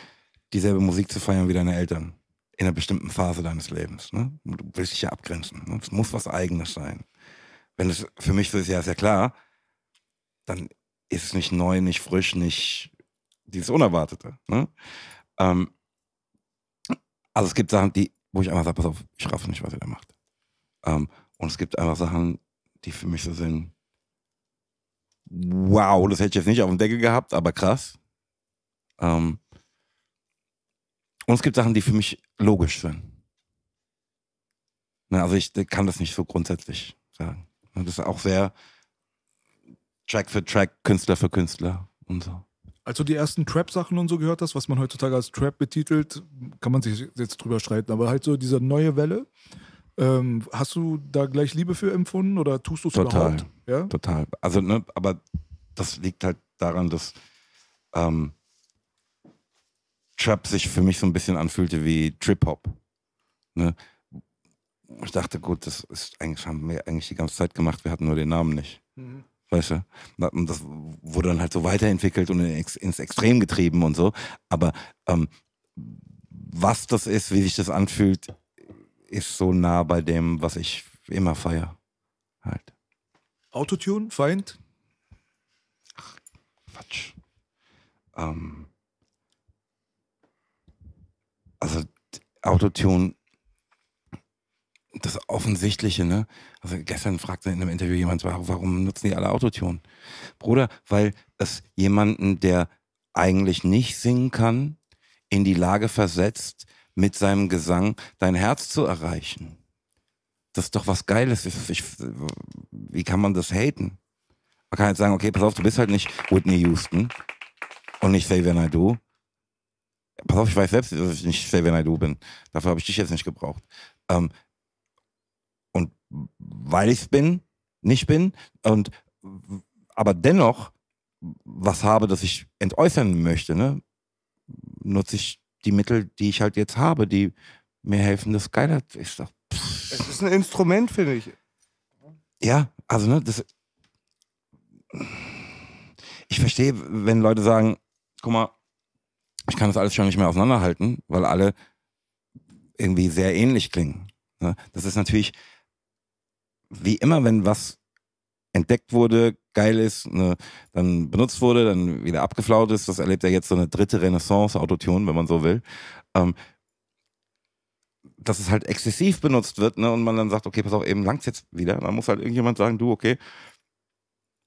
dieselbe Musik zu feiern wie deine Eltern. In einer bestimmten Phase deines Lebens. Ne? Du willst dich ja abgrenzen. Ne? Es muss was Eigenes sein. Wenn es für mich so ist ja klar, dann ist es nicht neu, nicht frisch, nicht dieses Unerwartete. Ne? Also es gibt Sachen, wo ich einfach sage, pass auf, ich raff nicht, was ihr da macht. Und es gibt einfach Sachen, die für mich so sind, wow, das hätte ich jetzt nicht auf dem Deckel gehabt, aber krass. Und es gibt Sachen, die für mich logisch sind. Na, also ich kann das nicht so grundsätzlich sagen. Und das ist auch sehr Track für Track, Künstler für Künstler und so. Als du die ersten Trap-Sachen und so gehört hast, was man heutzutage als Trap betitelt, kann man sich jetzt drüber streiten, aber halt so diese neue Welle, hast du da gleich Liebe für empfunden oder tust du es überhaupt? Ja? Total. Also, ne, aber das liegt halt daran, dass Trap sich für mich so ein bisschen anfühlte wie Trip-Hop. Ne? Ich dachte, gut, das ist eigentlich, haben wir eigentlich die ganze Zeit gemacht, wir hatten nur den Namen nicht. Weißt du? Und das wurde dann halt so weiterentwickelt und ins Extrem getrieben und so. Aber was das ist, wie sich das anfühlt, ist so nah bei dem, was ich immer feiere. Halt. Autotune, Feind? Ach, Quatsch. Also Autotune, das Offensichtliche, ne? Also gestern fragte in einem Interview jemand, warum nutzen die alle Autotune? Bruder, weil es jemanden, der eigentlich nicht singen kann, in die Lage versetzt, mit seinem Gesang dein Herz zu erreichen. Das ist doch was Geiles. Wie kann man das haten? Man kann halt sagen, okay, pass auf, du bist halt nicht Whitney Houston und nicht Xavier Naidoo. Pass auf, ich weiß selbst, dass ich nicht Xavier Naidoo bin. Dafür habe ich dich jetzt nicht gebraucht. Und weil ich es nicht bin, und aber dennoch was habe, das ich entäußern möchte, ne, nutze ich die Mittel, die ich halt jetzt habe, die mir helfen, das geiler ist. Doch, es ist ein Instrument, finde ich. Ja, also ne, das... Ich verstehe, wenn Leute sagen, guck mal, ich kann das alles schon nicht mehr auseinanderhalten, weil alle irgendwie sehr ähnlich klingen. Das ist natürlich, wie immer, wenn was entdeckt wurde, geil ist, dann benutzt wurde, dann wieder abgeflaut ist, das erlebt ja jetzt so eine dritte Renaissance, Autotune, wenn man so will, dass es halt exzessiv benutzt wird, ne, und man dann sagt, okay, pass auf, eben langt's jetzt wieder. Dann muss halt irgendjemand sagen, du, okay,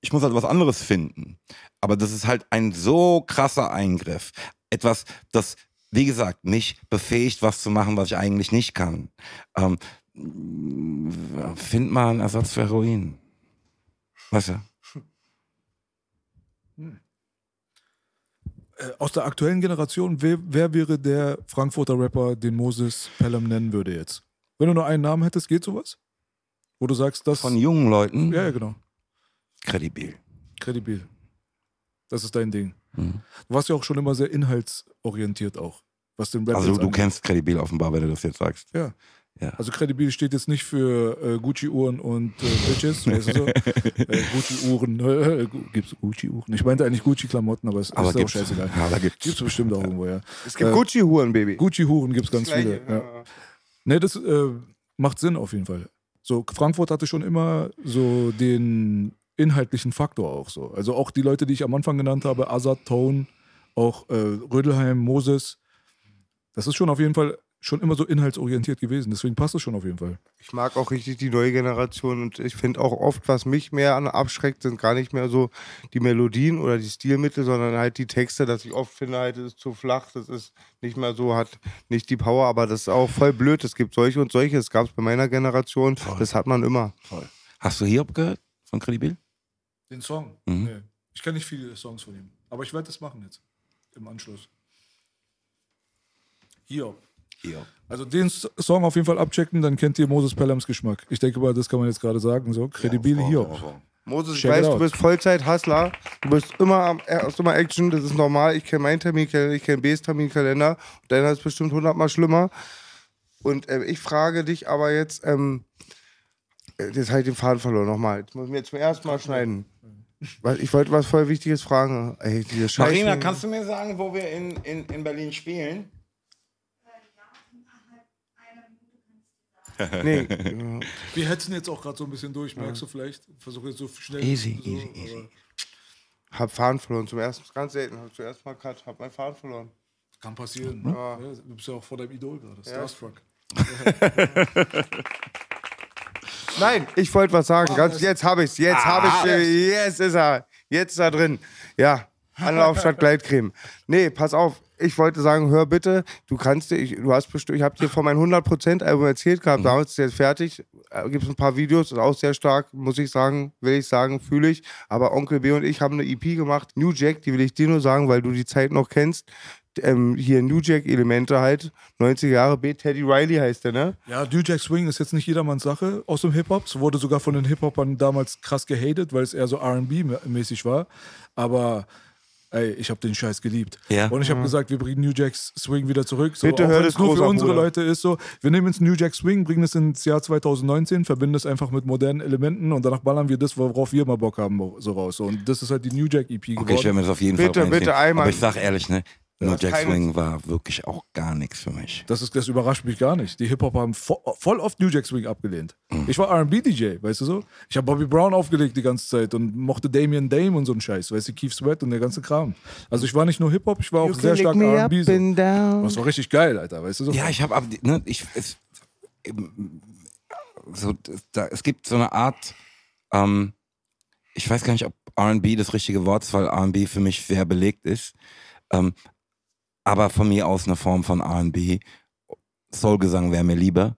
ich muss halt was anderes finden. Aber das ist halt ein so krasser Eingriff. Etwas, das, wie gesagt, mich befähigt, was zu machen, was ich eigentlich nicht kann. Find mal einen Ersatz für Heroin. Weißt du? Aus der aktuellen Generation, wer wäre der Frankfurter Rapper, den Moses Pelham nennen würde jetzt? Wenn du nur einen Namen hättest, geht sowas? Wo du sagst, das... Von jungen Leuten? Ja, genau. Kredibil. Kredibil. Das ist dein Ding. Mhm. Du warst ja auch schon immer sehr inhaltsorientiert auch, was den Rap angeht. Also du kennst Kredibil offenbar, wenn du das jetzt sagst. Ja. Ja. Also Kredibil steht jetzt nicht für Gucci-Uhren und Bitches, weißt du so? Gucci-Uhren, gibt's Gucci-Uhren? Ich meinte eigentlich Gucci-Klamotten, aber es ist auch scheißegal. Aber gibt's bestimmt auch irgendwo, ja. Es gibt Gucci-Huren, Baby. Gucci-Huren gibt's ganz viele. Ja. Ne, das macht Sinn auf jeden Fall. So, Frankfurt hatte schon immer so den inhaltlichen Faktor auch so. Also auch die Leute, die ich am Anfang genannt habe, Azad, Tone, auch Rödelheim, Moses, das ist schon auf jeden Fall schon immer so inhaltsorientiert gewesen. Deswegen passt es schon auf jeden Fall. Ich mag auch richtig die neue Generation und ich finde auch oft, was mich mehr abschreckt, sind gar nicht mehr so die Melodien oder die Stilmittel, sondern halt die Texte, dass ich oft finde, halt, es ist zu flach, das ist nicht mehr so, hat nicht die Power, aber das ist auch voll blöd. Es gibt solche und solche, das gab es bei meiner Generation, voll. Das hat man immer. Voll. Hast du Hiob gehört von Kredibil? Den Song? Mhm. Nee. Ich kenne nicht viele Songs von ihm, aber ich werde das machen jetzt im Anschluss. Hiob. Ja. Also den Song auf jeden Fall abchecken, dann kennt ihr Moses Pelhams Geschmack. Ich denke mal, das kann man jetzt gerade sagen. So, Kredibil hier auch. Moses, ich weiß, du bist Vollzeit-Hustler. Du bist immer, hast immer Action, das ist normal. Ich kenne meinen Terminkalender, ich kenne B's Terminkalender. Deiner ist bestimmt 100-mal schlimmer. Und ich frage dich aber jetzt, jetzt habe ich den Faden verloren nochmal. Jetzt muss ich mir zum ersten Mal schneiden. Ich wollte was voll Wichtiges fragen. Ey, diese Scheiße. Marina, kannst du mir sagen, wo wir in Berlin spielen? Nee. Wir hetzen jetzt auch gerade so ein bisschen durch, merkst du vielleicht? Versuche jetzt so schnell. Easy, so, easy. Hab Faden verloren, zum ersten Mal, ganz selten. Hab zuerst mal Cut, hab meinen Faden verloren. Kann passieren. Mhm. Ja. Ja, du bist ja auch vor deinem Idol gerade, Starstruck. Ja. Nein, ich wollte was sagen. Ganz, jetzt hab ich's, jetzt hab ich's. Yes, ist er. Jetzt ist er drin. Ja, Anlauf statt Gleitcreme. Nee, pass auf. Ich wollte sagen, hör bitte, du kannst dir, ich habe dir von meinem 100%-Album erzählt gehabt, damals ist jetzt fertig, gibt es ein paar Videos, ist auch sehr stark, muss ich sagen, will ich sagen, fühle ich, aber Onkel B. und ich haben eine EP gemacht, New Jack, die will ich dir nur sagen, weil du die Zeit noch kennst, hier New Jack-Elemente halt, 90er Jahre, B, Teddy Riley heißt der, ne? Ja, New Jack Swing ist jetzt nicht jedermanns Sache aus dem Hip-Hop, es wurde sogar von den Hip-Hopern damals krass gehatet, weil es eher so R&B-mäßig war, aber... Ey, ich habe den Scheiß geliebt. Ja. Und ich habe gesagt, wir bringen New Jack Swing wieder zurück. So, bitte hör das nur für unsere Leute ist so. Wir nehmen jetzt New Jack Swing, bringen es ins Jahr 2019, verbinden es einfach mit modernen Elementen und danach ballern wir das, worauf wir mal Bock haben, so raus. Und das ist halt die New Jack EP geworden. Okay, ich werde mir das auf jeden Fall reinziehen. Bitte einmal. Aber ich sag ehrlich, ne? New Jack Swing war wirklich auch gar nichts für mich. Das überrascht mich gar nicht. Die Hip-Hop haben voll oft New Jack Swing abgelehnt. Mhm. Ich war R&B-DJ, weißt du so? Ich habe Bobby Brown aufgelegt die ganze Zeit und mochte Damian Dame und so einen Scheiß, weißt du, Keith Sweat und der ganze Kram. Also ich war nicht nur Hip-Hop, ich war auch sehr stark R&B. So. Das war richtig geil, Alter, weißt du so? Ja, ich habe, ne, es gibt so eine Art, ich weiß gar nicht, ob R&B das richtige Wort ist, weil R&B für mich sehr belegt ist, aber von mir aus eine Form von R&B. Soulgesang wäre mir lieber.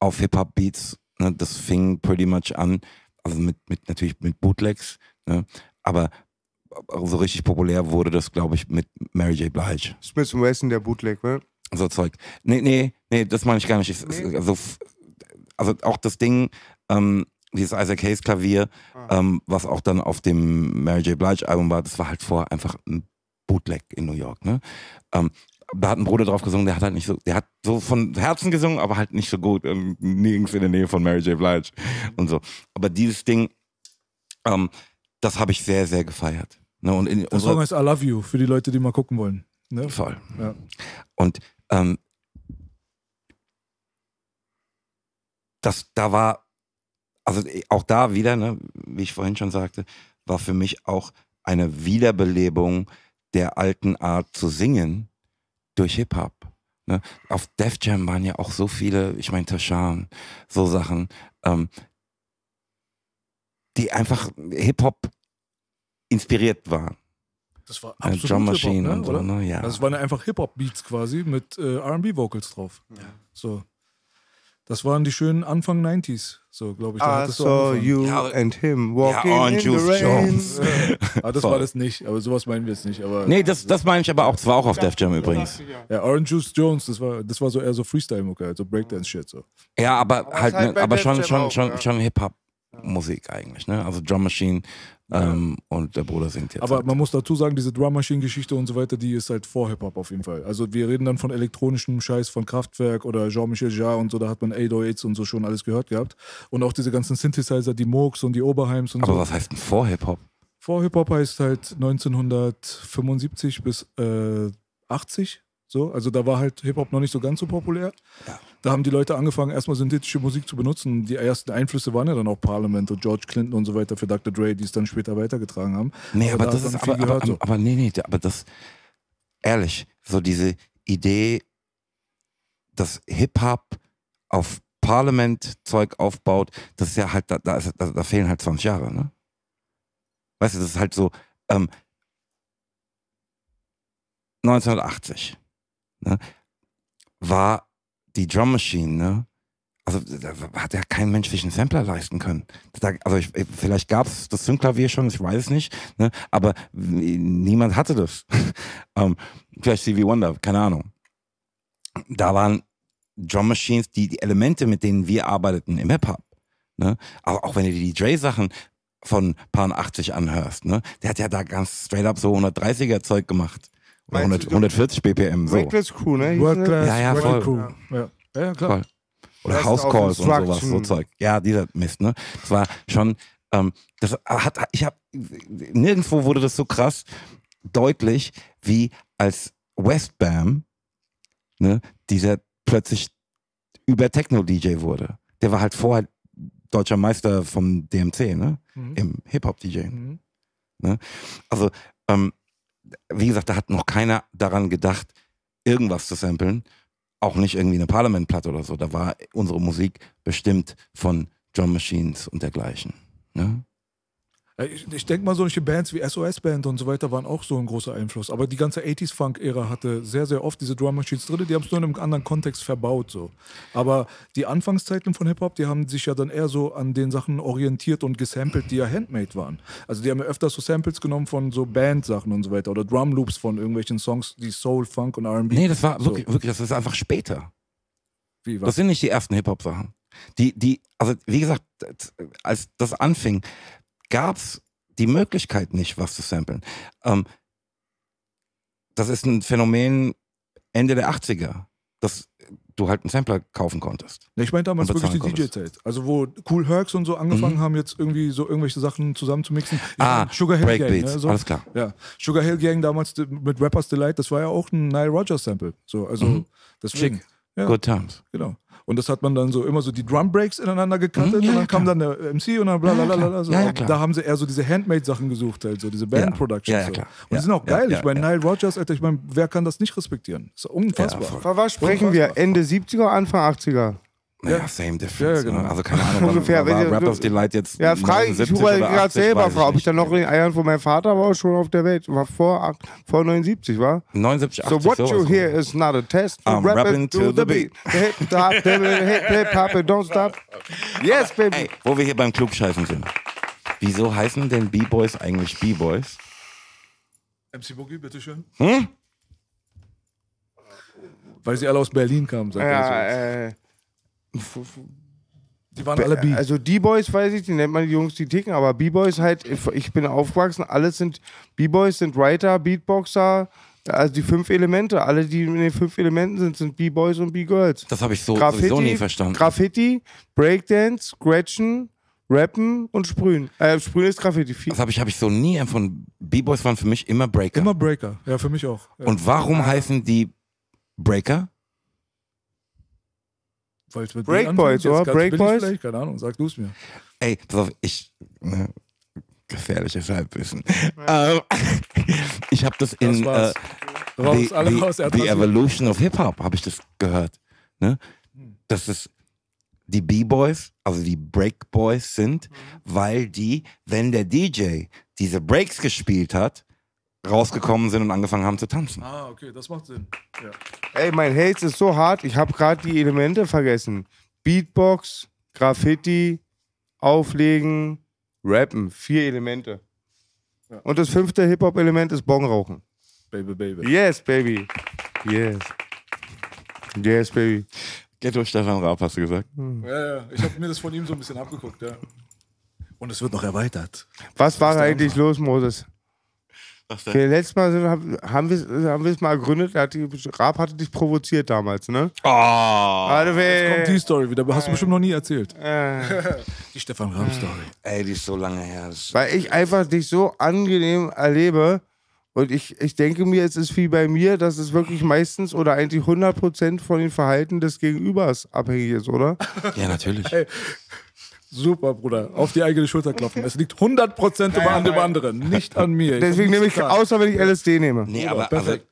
Auf Hip-Hop-Beats, ne, das fing pretty much an. Also natürlich mit Bootlegs. Ne, aber so richtig populär wurde das, glaube ich, mit Mary J. Blige. Smith & Wesson, der Bootleg, ne? So Zeug. Nee, das meine ich gar nicht. Nee. Also auch das Ding, dieses Isaac Hayes Klavier, was auch dann auf dem Mary J. Blige Album war, das war halt vorher einfach ein Bootleg in New York, ne? da hat ein Bruder drauf gesungen, der hat halt nicht so, der hat so von Herzen gesungen, aber halt nicht so gut, nirgends in der Nähe von Mary J. Blige und so. Aber dieses Ding, das habe ich sehr, sehr gefeiert. Ne? Und in das Song heißt I Love You, für die Leute, die mal gucken wollen. Ne? Voll. Ja. Und das, da war, also auch da wieder, ne, wie ich vorhin schon sagte, war für mich auch eine Wiederbelebung der alten Art zu singen durch Hip-Hop. Ne? Auf Def Jam waren ja auch so viele, ich meine Tashan, so Sachen, die einfach Hip-Hop inspiriert waren. Das war absolut Drum Machine Hip-Hop, ne? Und so, ne? Ja. Das waren einfach Hip-Hop-Beats quasi mit R&B-Vocals drauf. Ja. So. Das waren die schönen Anfang 90s, so glaube ich. I saw you and him walking in the rain. Aber das war das nicht, aber sowas meinen wir jetzt nicht. Aber nee, das meine ich aber auch, das war auch auf Def Jam übrigens. Ja, Orange Juice Jones, das war so eher so Freestyle-Mucke, so also Breakdance-Shit so. Ja, aber halt, ne, aber schon Hip-Hop-Musik eigentlich, ne? Also Drum Machine und der Bruder singt jetzt. Aber halt, man muss dazu sagen, diese Drum Machine-Geschichte und so weiter, die ist halt vor Hip-Hop auf jeden Fall. Also wir reden dann von elektronischem Scheiß, von Kraftwerk oder Jean-Michel Jarre und so, da hat man 808s und so schon alles gehört gehabt. Und auch diese ganzen Synthesizer, die Moogs und die Oberheims und so. Aber was heißt denn vor Hip-Hop? Vor Hip-Hop heißt halt 1975 bis 80. So, also da war halt Hip-Hop noch nicht so ganz so populär. Ja. Da haben die Leute angefangen, erstmal synthetische Musik zu benutzen. Die ersten Einflüsse waren ja dann auch Parliament und George Clinton und so weiter für Dr. Dre, die es dann später weitergetragen haben. Nee, aber das ist, aber das, ehrlich, so diese Idee, dass Hip-Hop auf Parliament-Zeug aufbaut, das ist ja halt, da fehlen halt 20 Jahre, ne? Weißt du, das ist halt so, 1980. Ne, war die Drum Machine, ne? Also da hat ja kein Mensch sich einen Sampler leisten können. Da, also vielleicht gab es das Synklavier schon, ich weiß es nicht, ne? Aber niemand hatte das. Vielleicht Stevie Wonder, keine Ahnung. Da waren Drum Machines, die Elemente, mit denen wir arbeiteten im Hip-Hop. Ne? Aber auch wenn ihr die DJ-Sachen von Pan 80 anhörst, ne? Der hat ja da ganz straight up so 130er-Zeug gemacht. 140 BPM, so. World-Class Crew, ne? World-Class, ja, ja, voll. Crew. Ja, ja, klar. Voll. Oder House Calls und sowas, so Zeug. Ja, dieser Mist, ne? Das war schon, das hat, nirgendwo wurde das so krass deutlich, wie als Westbam, ne, dieser plötzlich über Techno-DJ wurde. Der war halt vorher deutscher Meister vom DMC, ne? Mhm. Im Hip-Hop-DJ. Mhm. Ne? Also, wie gesagt, da hat noch keiner daran gedacht, irgendwas zu samplen. Auch nicht irgendwie eine Parlamentplatte oder so. Da war unsere Musik bestimmt von Drum Machines und dergleichen. Ne? Ich denke mal, solche Bands wie SOS Band und so weiter waren auch so ein großer Einfluss. Aber die ganze 80s-Funk-Ära hatte sehr, sehr oft diese Drum Machines drin. Die haben es nur in einem anderen Kontext verbaut. So. Aber die Anfangszeiten von Hip-Hop, die haben sich ja dann eher so an den Sachen orientiert und gesampelt, die ja handmade waren. Also die haben ja öfter so Samples genommen von so Band-Sachen und so weiter. Oder Drum-Loops von irgendwelchen Songs, die Soul, Funk und R&B. Nee, das war so. wirklich, das ist einfach später. Wie, was? Das sind nicht die ersten Hip-Hop-Sachen. Also wie gesagt, als das anfing, gab es die Möglichkeit nicht, was zu samplen. Das ist ein Phänomen Ende der 80er, dass du halt einen Sampler kaufen konntest. Ich meine damals wirklich die DJ-Zeit. Also wo Cool Hercs und so angefangen haben, jetzt irgendwie so irgendwelche Sachen zusammenzumixen. Sugar Hill Gang, ne? So, alles klar. Ja. Sugar Hill Gang damals mit Rappers Delight, das war ja auch ein Nile Rodgers Sample. So, also deswegen. Schick. Ja. Good times. Genau. Und das hat man dann so immer so die Drum Breaks ineinander gekattet, ja, und dann kam dann der MC und dann blablabla. So. Ja, da haben sie eher so diese Handmade-Sachen gesucht, halt so diese Band-Productions. Ja, ja, so. Und die sind auch geil. Ich meine, Nile Rodgers, Alter, ich meine, wer kann das nicht respektieren? Das ist unfassbar. Ja, von was sprechen wir? Ende 70er, Anfang 80er? Ja, same difference. Ja, genau. Also keine Ahnung, ungefähr, war Rap of Delight jetzt. Ja, frage ich gerade selber, ob ich dann noch in den Eiern von meinem Vater war, schon auf der Welt. War vor 79, war? 79, 80. So what you hear is not a test. I'm rapping to the beat. Hip hop, don't stop. Yes, baby. Ey, wo wir hier beim Klugscheißen sind. Wieso heißen denn B-Boys eigentlich B-Boys? MC Boogie, bitteschön. Hm? Weil sie alle aus Berlin kamen, sagt er so. Die waren alle B. Also D-Boys weiß ich, die nennt man die Jungs, die ticken, aber B-Boys halt, ich bin aufgewachsen, alles sind, B-Boys sind Writer, Beatboxer, Also die fünf Elemente, alle, die in den fünf Elementen sind, sind B-Boys und B-Girls. Das habe ich so sowieso nie verstanden. Graffiti, Breakdance, Scratchen, Rappen und Sprühen. Sprühen ist Graffiti. Das hab ich so nie empfunden. B-Boys waren für mich immer Breaker. Immer Breaker, ja, für mich auch. Ja. Und warum heißen die Breaker? Breakboys, oder? Breakboys? Keine Ahnung, sag du es mir. Ey, pass auf, ich... Ne, gefährliches Halbwissen. Ja. Ich habe das in The Evolution of Hip-Hop habe ich das gehört. Ne? Dass es die B-Boys, also die Breakboys sind, weil die, wenn der DJ diese Breaks gespielt hat, rausgekommen sind und angefangen haben zu tanzen. Ah, okay, das macht Sinn. Ja. Ey, mein Hate ist so hart, ich habe gerade die Elemente vergessen. Beatbox, Graffiti, Auflegen, Rappen, 4 Elemente. Ja. Und das 5. Hip-Hop-Element ist Bongrauchen. Baby, baby. Yes, baby. Yes. Yes, baby. Ghetto Stefan Raab, hast du gesagt? Ja, ja. Ich habe mir das von ihm so ein bisschen abgeguckt, ja. Und es wird noch erweitert. Was war eigentlich los, Moses? Was denn? Okay, letztes Mal haben wir es mal ergründet. Raab hatte dich provoziert damals, ne? Oh. Also, jetzt kommt die Story wieder. Hast du bestimmt noch nie erzählt. Die Stefan Raab-Story. Ey, die ist so lange her. Weil ich einfach dich so angenehm erlebe. Und ich denke mir, es ist wie bei mir, dass es wirklich meistens oder eigentlich 100% von dem Verhalten des Gegenübers abhängig ist, oder? Ja, natürlich. Ey. Super, Bruder. Auf die eigene Schulter klopfen. Es liegt 100% an dem anderen, nicht an mir. Deswegen nehme ich, außer wenn ich LSD nehme. Nee, aber perfekt.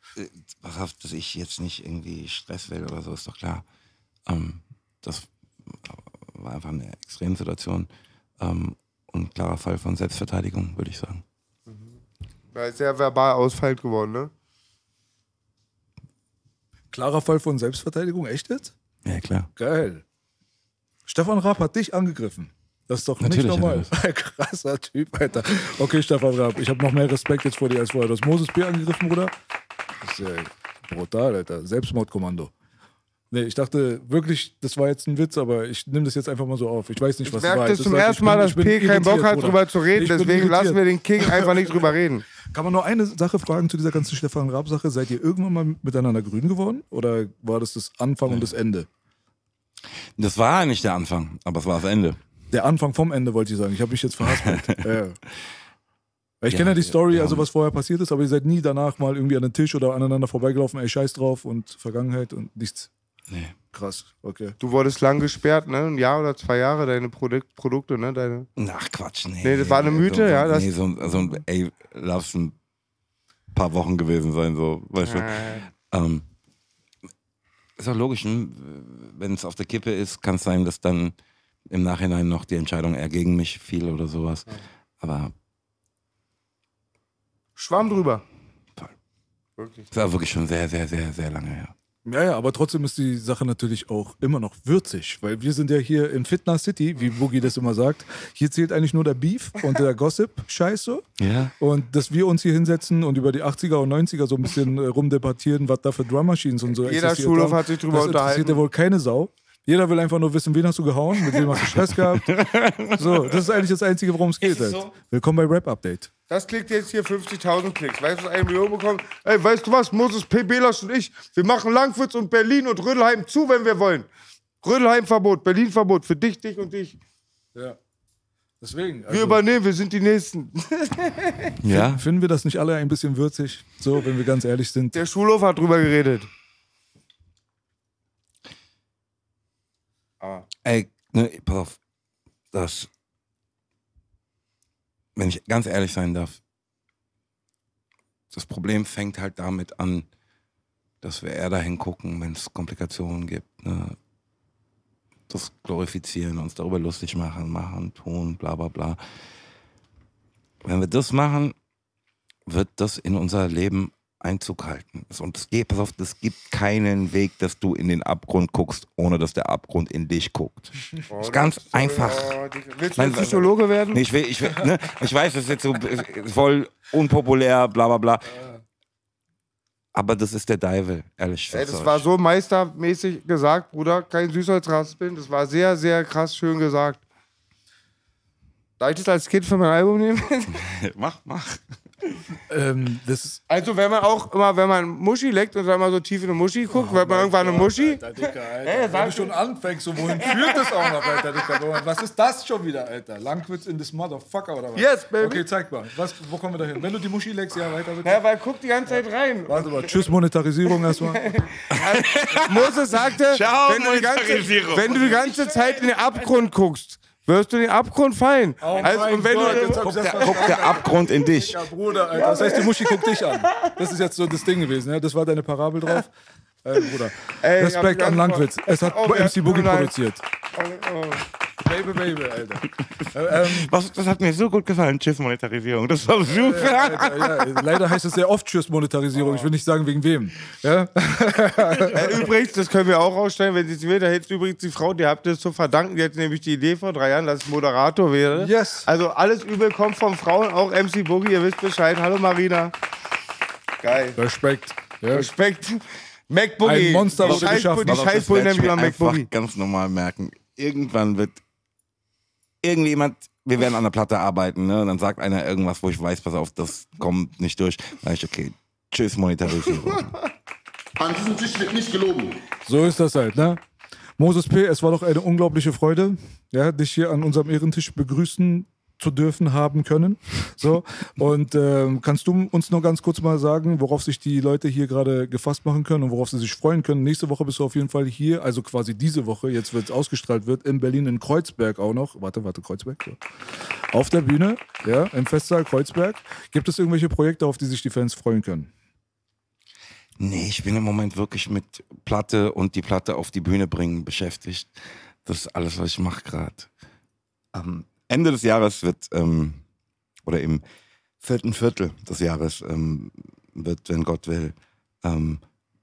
Also, dass ich jetzt nicht irgendwie Stress will oder so, ist doch klar. Das war einfach eine Extremsituation und ein klarer Fall von Selbstverteidigung, würde ich sagen. Da ist ja verbal ausfallend geworden, ne? Klarer Fall von Selbstverteidigung, echt jetzt? Ja, klar. Geil. Stefan Raab hat dich angegriffen. Das ist doch natürlich nicht normal. Krasser Typ, Alter. Okay, Stefan Raab, ich habe noch mehr Respekt jetzt vor dir als vorher. Du hast Moses P. angegriffen, Bruder. Das ist brutal, Alter. Selbstmordkommando. Nee, ich dachte wirklich, das war jetzt ein Witz, aber ich nehme das jetzt einfach mal so auf. Ich weiß nicht, was das war. Ich merke zum ersten Mal, dass P. keinen Bock hat, drüber zu reden. Deswegen lassen wir den King einfach nicht drüber reden. Kann man nur eine Sache fragen zu dieser ganzen Stefan Raab-Sache? Seid ihr irgendwann mal miteinander grün geworden? Oder war das das Anfang und das Ende? Das war nicht der Anfang, aber es war das Ende. Der Anfang vom Ende, wollte ich sagen. Ich habe mich jetzt verhaspelt. Ich kenne ja die Story, also was vorher passiert ist, aber ihr seid nie danach mal irgendwie an den Tisch oder aneinander vorbeigelaufen. Ey, scheiß drauf und Vergangenheit und nichts. Nee. Krass, okay. Du wurdest lang gesperrt, ne? 1 Jahr oder 2 Jahre, deine Produkte, ne? Deine... Ach, Quatsch, nee. Nee, das war eine Mythe, so, ja. Das nee, ey, lass ein paar Wochen gewesen sein, so, weißt du. Ist auch logisch, ne? Wenn es auf der Kippe ist, kann es sein, dass dann im Nachhinein noch die Entscheidung eher gegen mich fiel oder sowas. Aber... Schwamm drüber. Toll. Wirklich. Das war wirklich schon sehr, sehr, sehr, sehr lange her. Ja, ja, aber trotzdem ist die Sache natürlich auch immer noch würzig, weil wir sind ja hier in Fitna City, wie Boogie das immer sagt. Hier zählt eigentlich nur der Beef und der Gossip-Scheiß so. Ja. Und dass wir uns hier hinsetzen und über die 80er und 90er so ein bisschen rumdebattieren, was da für Drummaschines und so existiert. Jeder Schulhof hat sich drüber unterhalten. Das interessiert ja wohl keine Sau. Jeder will einfach nur wissen, wen hast du gehauen, mit wem hast du Stress gehabt. So, das ist eigentlich das Einzige, worum es geht. Halt. So? Willkommen bei Rap Update. Das klickt jetzt hier 50.000 Klicks. Weißt du, was 1 Million bekommen? Ey, weißt du was? Moses P., B-Lash und ich, wir machen Lankwitz und Berlin und Rödelheim zu, wenn wir wollen. Rödelheim-Verbot, Berlin-Verbot für dich, dich und dich. Ja. Deswegen. Also wir übernehmen, wir sind die Nächsten. Ja. Finden wir das nicht alle ein bisschen würzig? So, wenn wir ganz ehrlich sind. Der Schulhof hat drüber geredet. Ey, ne, pass auf. Das. Wenn ich ganz ehrlich sein darf, das Problem fängt halt damit an, dass wir eher dahin gucken, wenn es Komplikationen gibt. Ne? Das glorifizieren, uns darüber lustig machen, tun, bla bla bla. Wenn wir das machen, wird das in unser Leben Einzug halten. Und es geht, pass auf, es gibt keinen Weg, dass du in den Abgrund guckst, ohne dass der Abgrund in dich guckt. Oh, das ist ganz einfach. Oh, willst du Psychologe werden? Nee, ich weiß, das ist jetzt so voll unpopulär, bla bla bla. Aber das ist der Deivel, ehrlich gesagt. Das war so meistermäßig gesagt, Bruder, kein Süßholzraspeln. Das war sehr, sehr krass schön gesagt. Darf ich das als Kind für mein Album nehmen? Mach, mach. Das also wenn man auch immer, wenn man Muschi leckt und dann mal so tief in eine Muschi guckt, oh, wird man irgendwann eine Muschi. Alter, Dicker, Alter. Hey, wenn du schon anfängst, so, wohin führt das auch noch, Alter, Dicker? Was ist das schon wieder, Alter? Lankwitz in this motherfucker oder was? Yes, baby. Okay, zeig mal. Was, wo kommen wir da hin? Wenn du die Muschi leckst, ja, weiter bitte. Ja, weil guck die ganze Zeit rein. Warte mal, tschüss Monetarisierung erstmal. Moses sagte, ciao, wenn du die ganze Zeit in den Abgrund guckst, wirst du in den Abgrund fallen. Oh also, und wenn Gott, du guckt der Abgrund in dich. Ja, Bruder, Alter. Das heißt, die Muschi guckt dich an. Das ist jetzt so das Ding gewesen. Ja? Das war deine Parabel drauf. Bruder, ey, Respekt an Lankwitz. Es hat MC Boogie produziert. Baby, Baby, Alter. Das hat mir so gut gefallen, Tschüss Monetarisierung. Das war super. Ja. Leider heißt es sehr oft Tschüss Monetarisierung. Oh. Ich will nicht sagen, wegen wem. Ja? Übrigens, das können wir auch rausstellen, wenn sie es will, da hätte übrigens die Frau, die habt es zu verdanken, die hätte nämlich die Idee vor 3 Jahren, dass ich Moderator wäre. Yes. Also alles Übel kommt von Frauen, auch MC Boogie, ihr wisst Bescheid. Hallo Marina. Geil. Respekt. Ja. Respekt. Mac Boogie. Ein Monster, was du geschafft hast. Die Scheißbullen nennen wir Mac Boogie. Ganz normal merken. Irgendwann wird irgendjemand, wir werden an der Platte arbeiten, ne? Und dann sagt einer irgendwas, wo ich weiß, pass auf, das kommt nicht durch. Dann sage ich, okay, tschüss Monetarisierung. An diesem Tisch wird nicht gelogen. So ist das halt, ne? Moses P., es war doch eine unglaubliche Freude, ja, dich hier an unserem Ehrentisch begrüßen zu dürfen, haben können. So. Und kannst du uns noch ganz kurz mal sagen, worauf sich die Leute hier gerade gefasst machen können und worauf sie sich freuen können? Nächste Woche bist du auf jeden Fall hier, also quasi diese Woche, jetzt wird es ausgestrahlt wird, in Berlin, in Kreuzberg auch noch. Warte, Kreuzberg? Ja. Auf der Bühne, ja, im Festsaal Kreuzberg. Gibt es irgendwelche Projekte, auf die sich die Fans freuen können? Nee, ich bin im Moment wirklich mit Platte und die Platte auf die Bühne bringen beschäftigt. Das ist alles, was ich mache gerade. Ende des Jahres wird, oder im 4. Viertel des Jahres wird, wenn Gott will,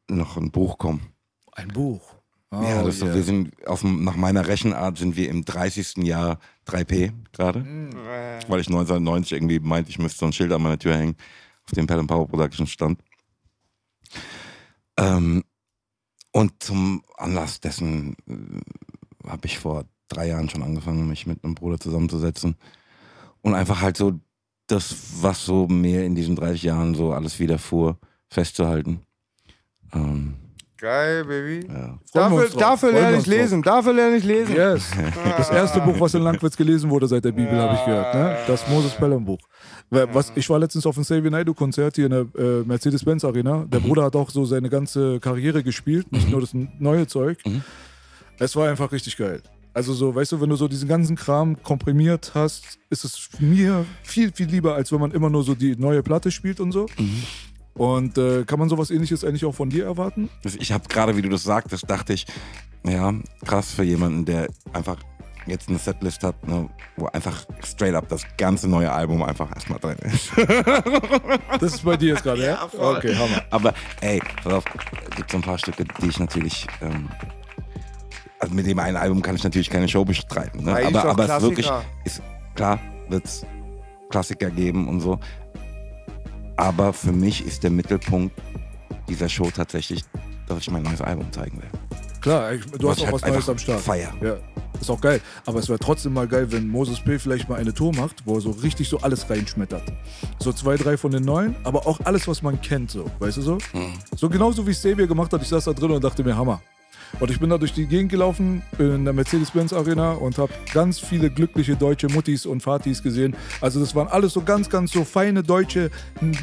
noch ein Buch kommen. Ein Buch? Oh, ja, das yeah. Wir sind nach meiner Rechenart sind wir im 30. Jahr 3P gerade, weil ich 1990 irgendwie meinte, ich müsste so ein Schild an meiner Tür hängen, auf dem Pell & Power Production stand. Und zum Anlass dessen habe ich vor 3 Jahren schon angefangen, mich mit einem Bruder zusammenzusetzen und einfach halt so das, was so mir in diesen 30 Jahren so alles widerfuhr, festzuhalten. Geil, Baby. Ja. Dafür lerne ich lesen. Yes. Das erste Buch, was in Lankwitz gelesen wurde seit der Bibel, habe ich gehört. Ne? Das Moses Pelham Buch. Was, ich war letztens auf dem Xavier Naidoo Konzert hier in der Mercedes-Benz Arena. Der Bruder hat auch so seine ganze Karriere gespielt, nicht nur das neue Zeug. Es war einfach richtig geil. Also so, weißt du, wenn du so diesen ganzen Kram komprimiert hast, ist es mir viel, viel lieber, als wenn man immer nur so die neue Platte spielt und so. Und kann man sowas Ähnliches eigentlich auch von dir erwarten? Ich habe gerade, wie du das sagtest, dachte ich, ja, krass für jemanden, der einfach jetzt eine Setlist hat, ne, wo einfach straight up das ganze neue Album einfach erstmal drin ist. Das ist bei dir jetzt gerade, ja? Okay, Hammer. Aber ey, pass auf, es gibt so ein paar Stücke, die ich natürlich... also mit dem einen Album kann ich natürlich keine Show bestreiten. Ne? Aber es wirklich ist klar, wird es Klassiker geben und so. Aber für mich ist der Mittelpunkt dieser Show tatsächlich, dass ich mein neues Album zeigen will. Klar, du hast auch was Neues am Start. Feier. Ja. Ist auch geil. Aber es wäre trotzdem mal geil, wenn Moses P. vielleicht mal eine Tour macht, wo er so richtig so alles reinschmettert. So 2, 3 von den Neuen, aber auch alles, was man kennt, so. Weißt du so? So genauso wie Xavier gemacht hat. Ich saß da drin und dachte mir, Hammer. Und ich bin da durch die Gegend gelaufen in der Mercedes-Benz Arena und habe ganz viele glückliche deutsche Muttis und Vatis gesehen. Also das waren alles so ganz, ganz so feine deutsche,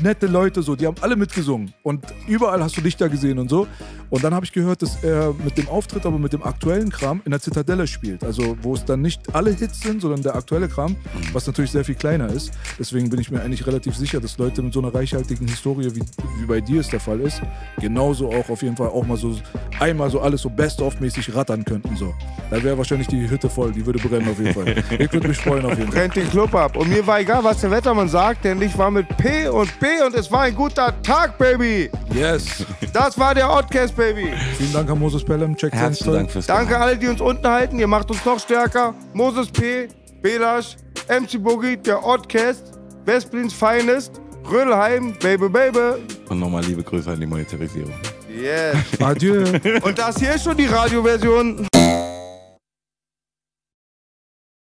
nette Leute, so. Die haben alle mitgesungen und überall hast du dich da gesehen und so. Und dann habe ich gehört, dass er mit dem Auftritt, aber mit dem aktuellen Kram in der Zitadelle spielt. Also wo es dann nicht alle Hits sind, sondern der aktuelle Kram, was natürlich sehr viel kleiner ist. Deswegen bin ich mir eigentlich relativ sicher, dass Leute mit so einer reichhaltigen Historie, wie bei dir es der Fall ist, genauso auch auf jeden Fall auch mal so einmal so alles so best-of-mäßig rattern könnten. So. Da wäre wahrscheinlich die Hütte voll, die würde brennen auf jeden Fall. Ich würde mich freuen auf jeden Fall. Brennt den Club ab. Und mir war egal, was der Wettermann sagt, denn ich war mit P und B und es war ein guter Tag, Baby. Yes. Das war der Oddcast, Baby. Vielen Dank an Moses Pelham. Checkt herzlichen Dank fürs Danke alle, die uns unten halten. Ihr macht uns noch stärker. Moses P., B-Lash, MC Boogie, der Oddcast, Westblins Finest, Rödelheim, Baby, Baby. Und nochmal liebe Grüße an die Monetarisierung. Yes. Adieu. Und das hier ist schon die Radioversion.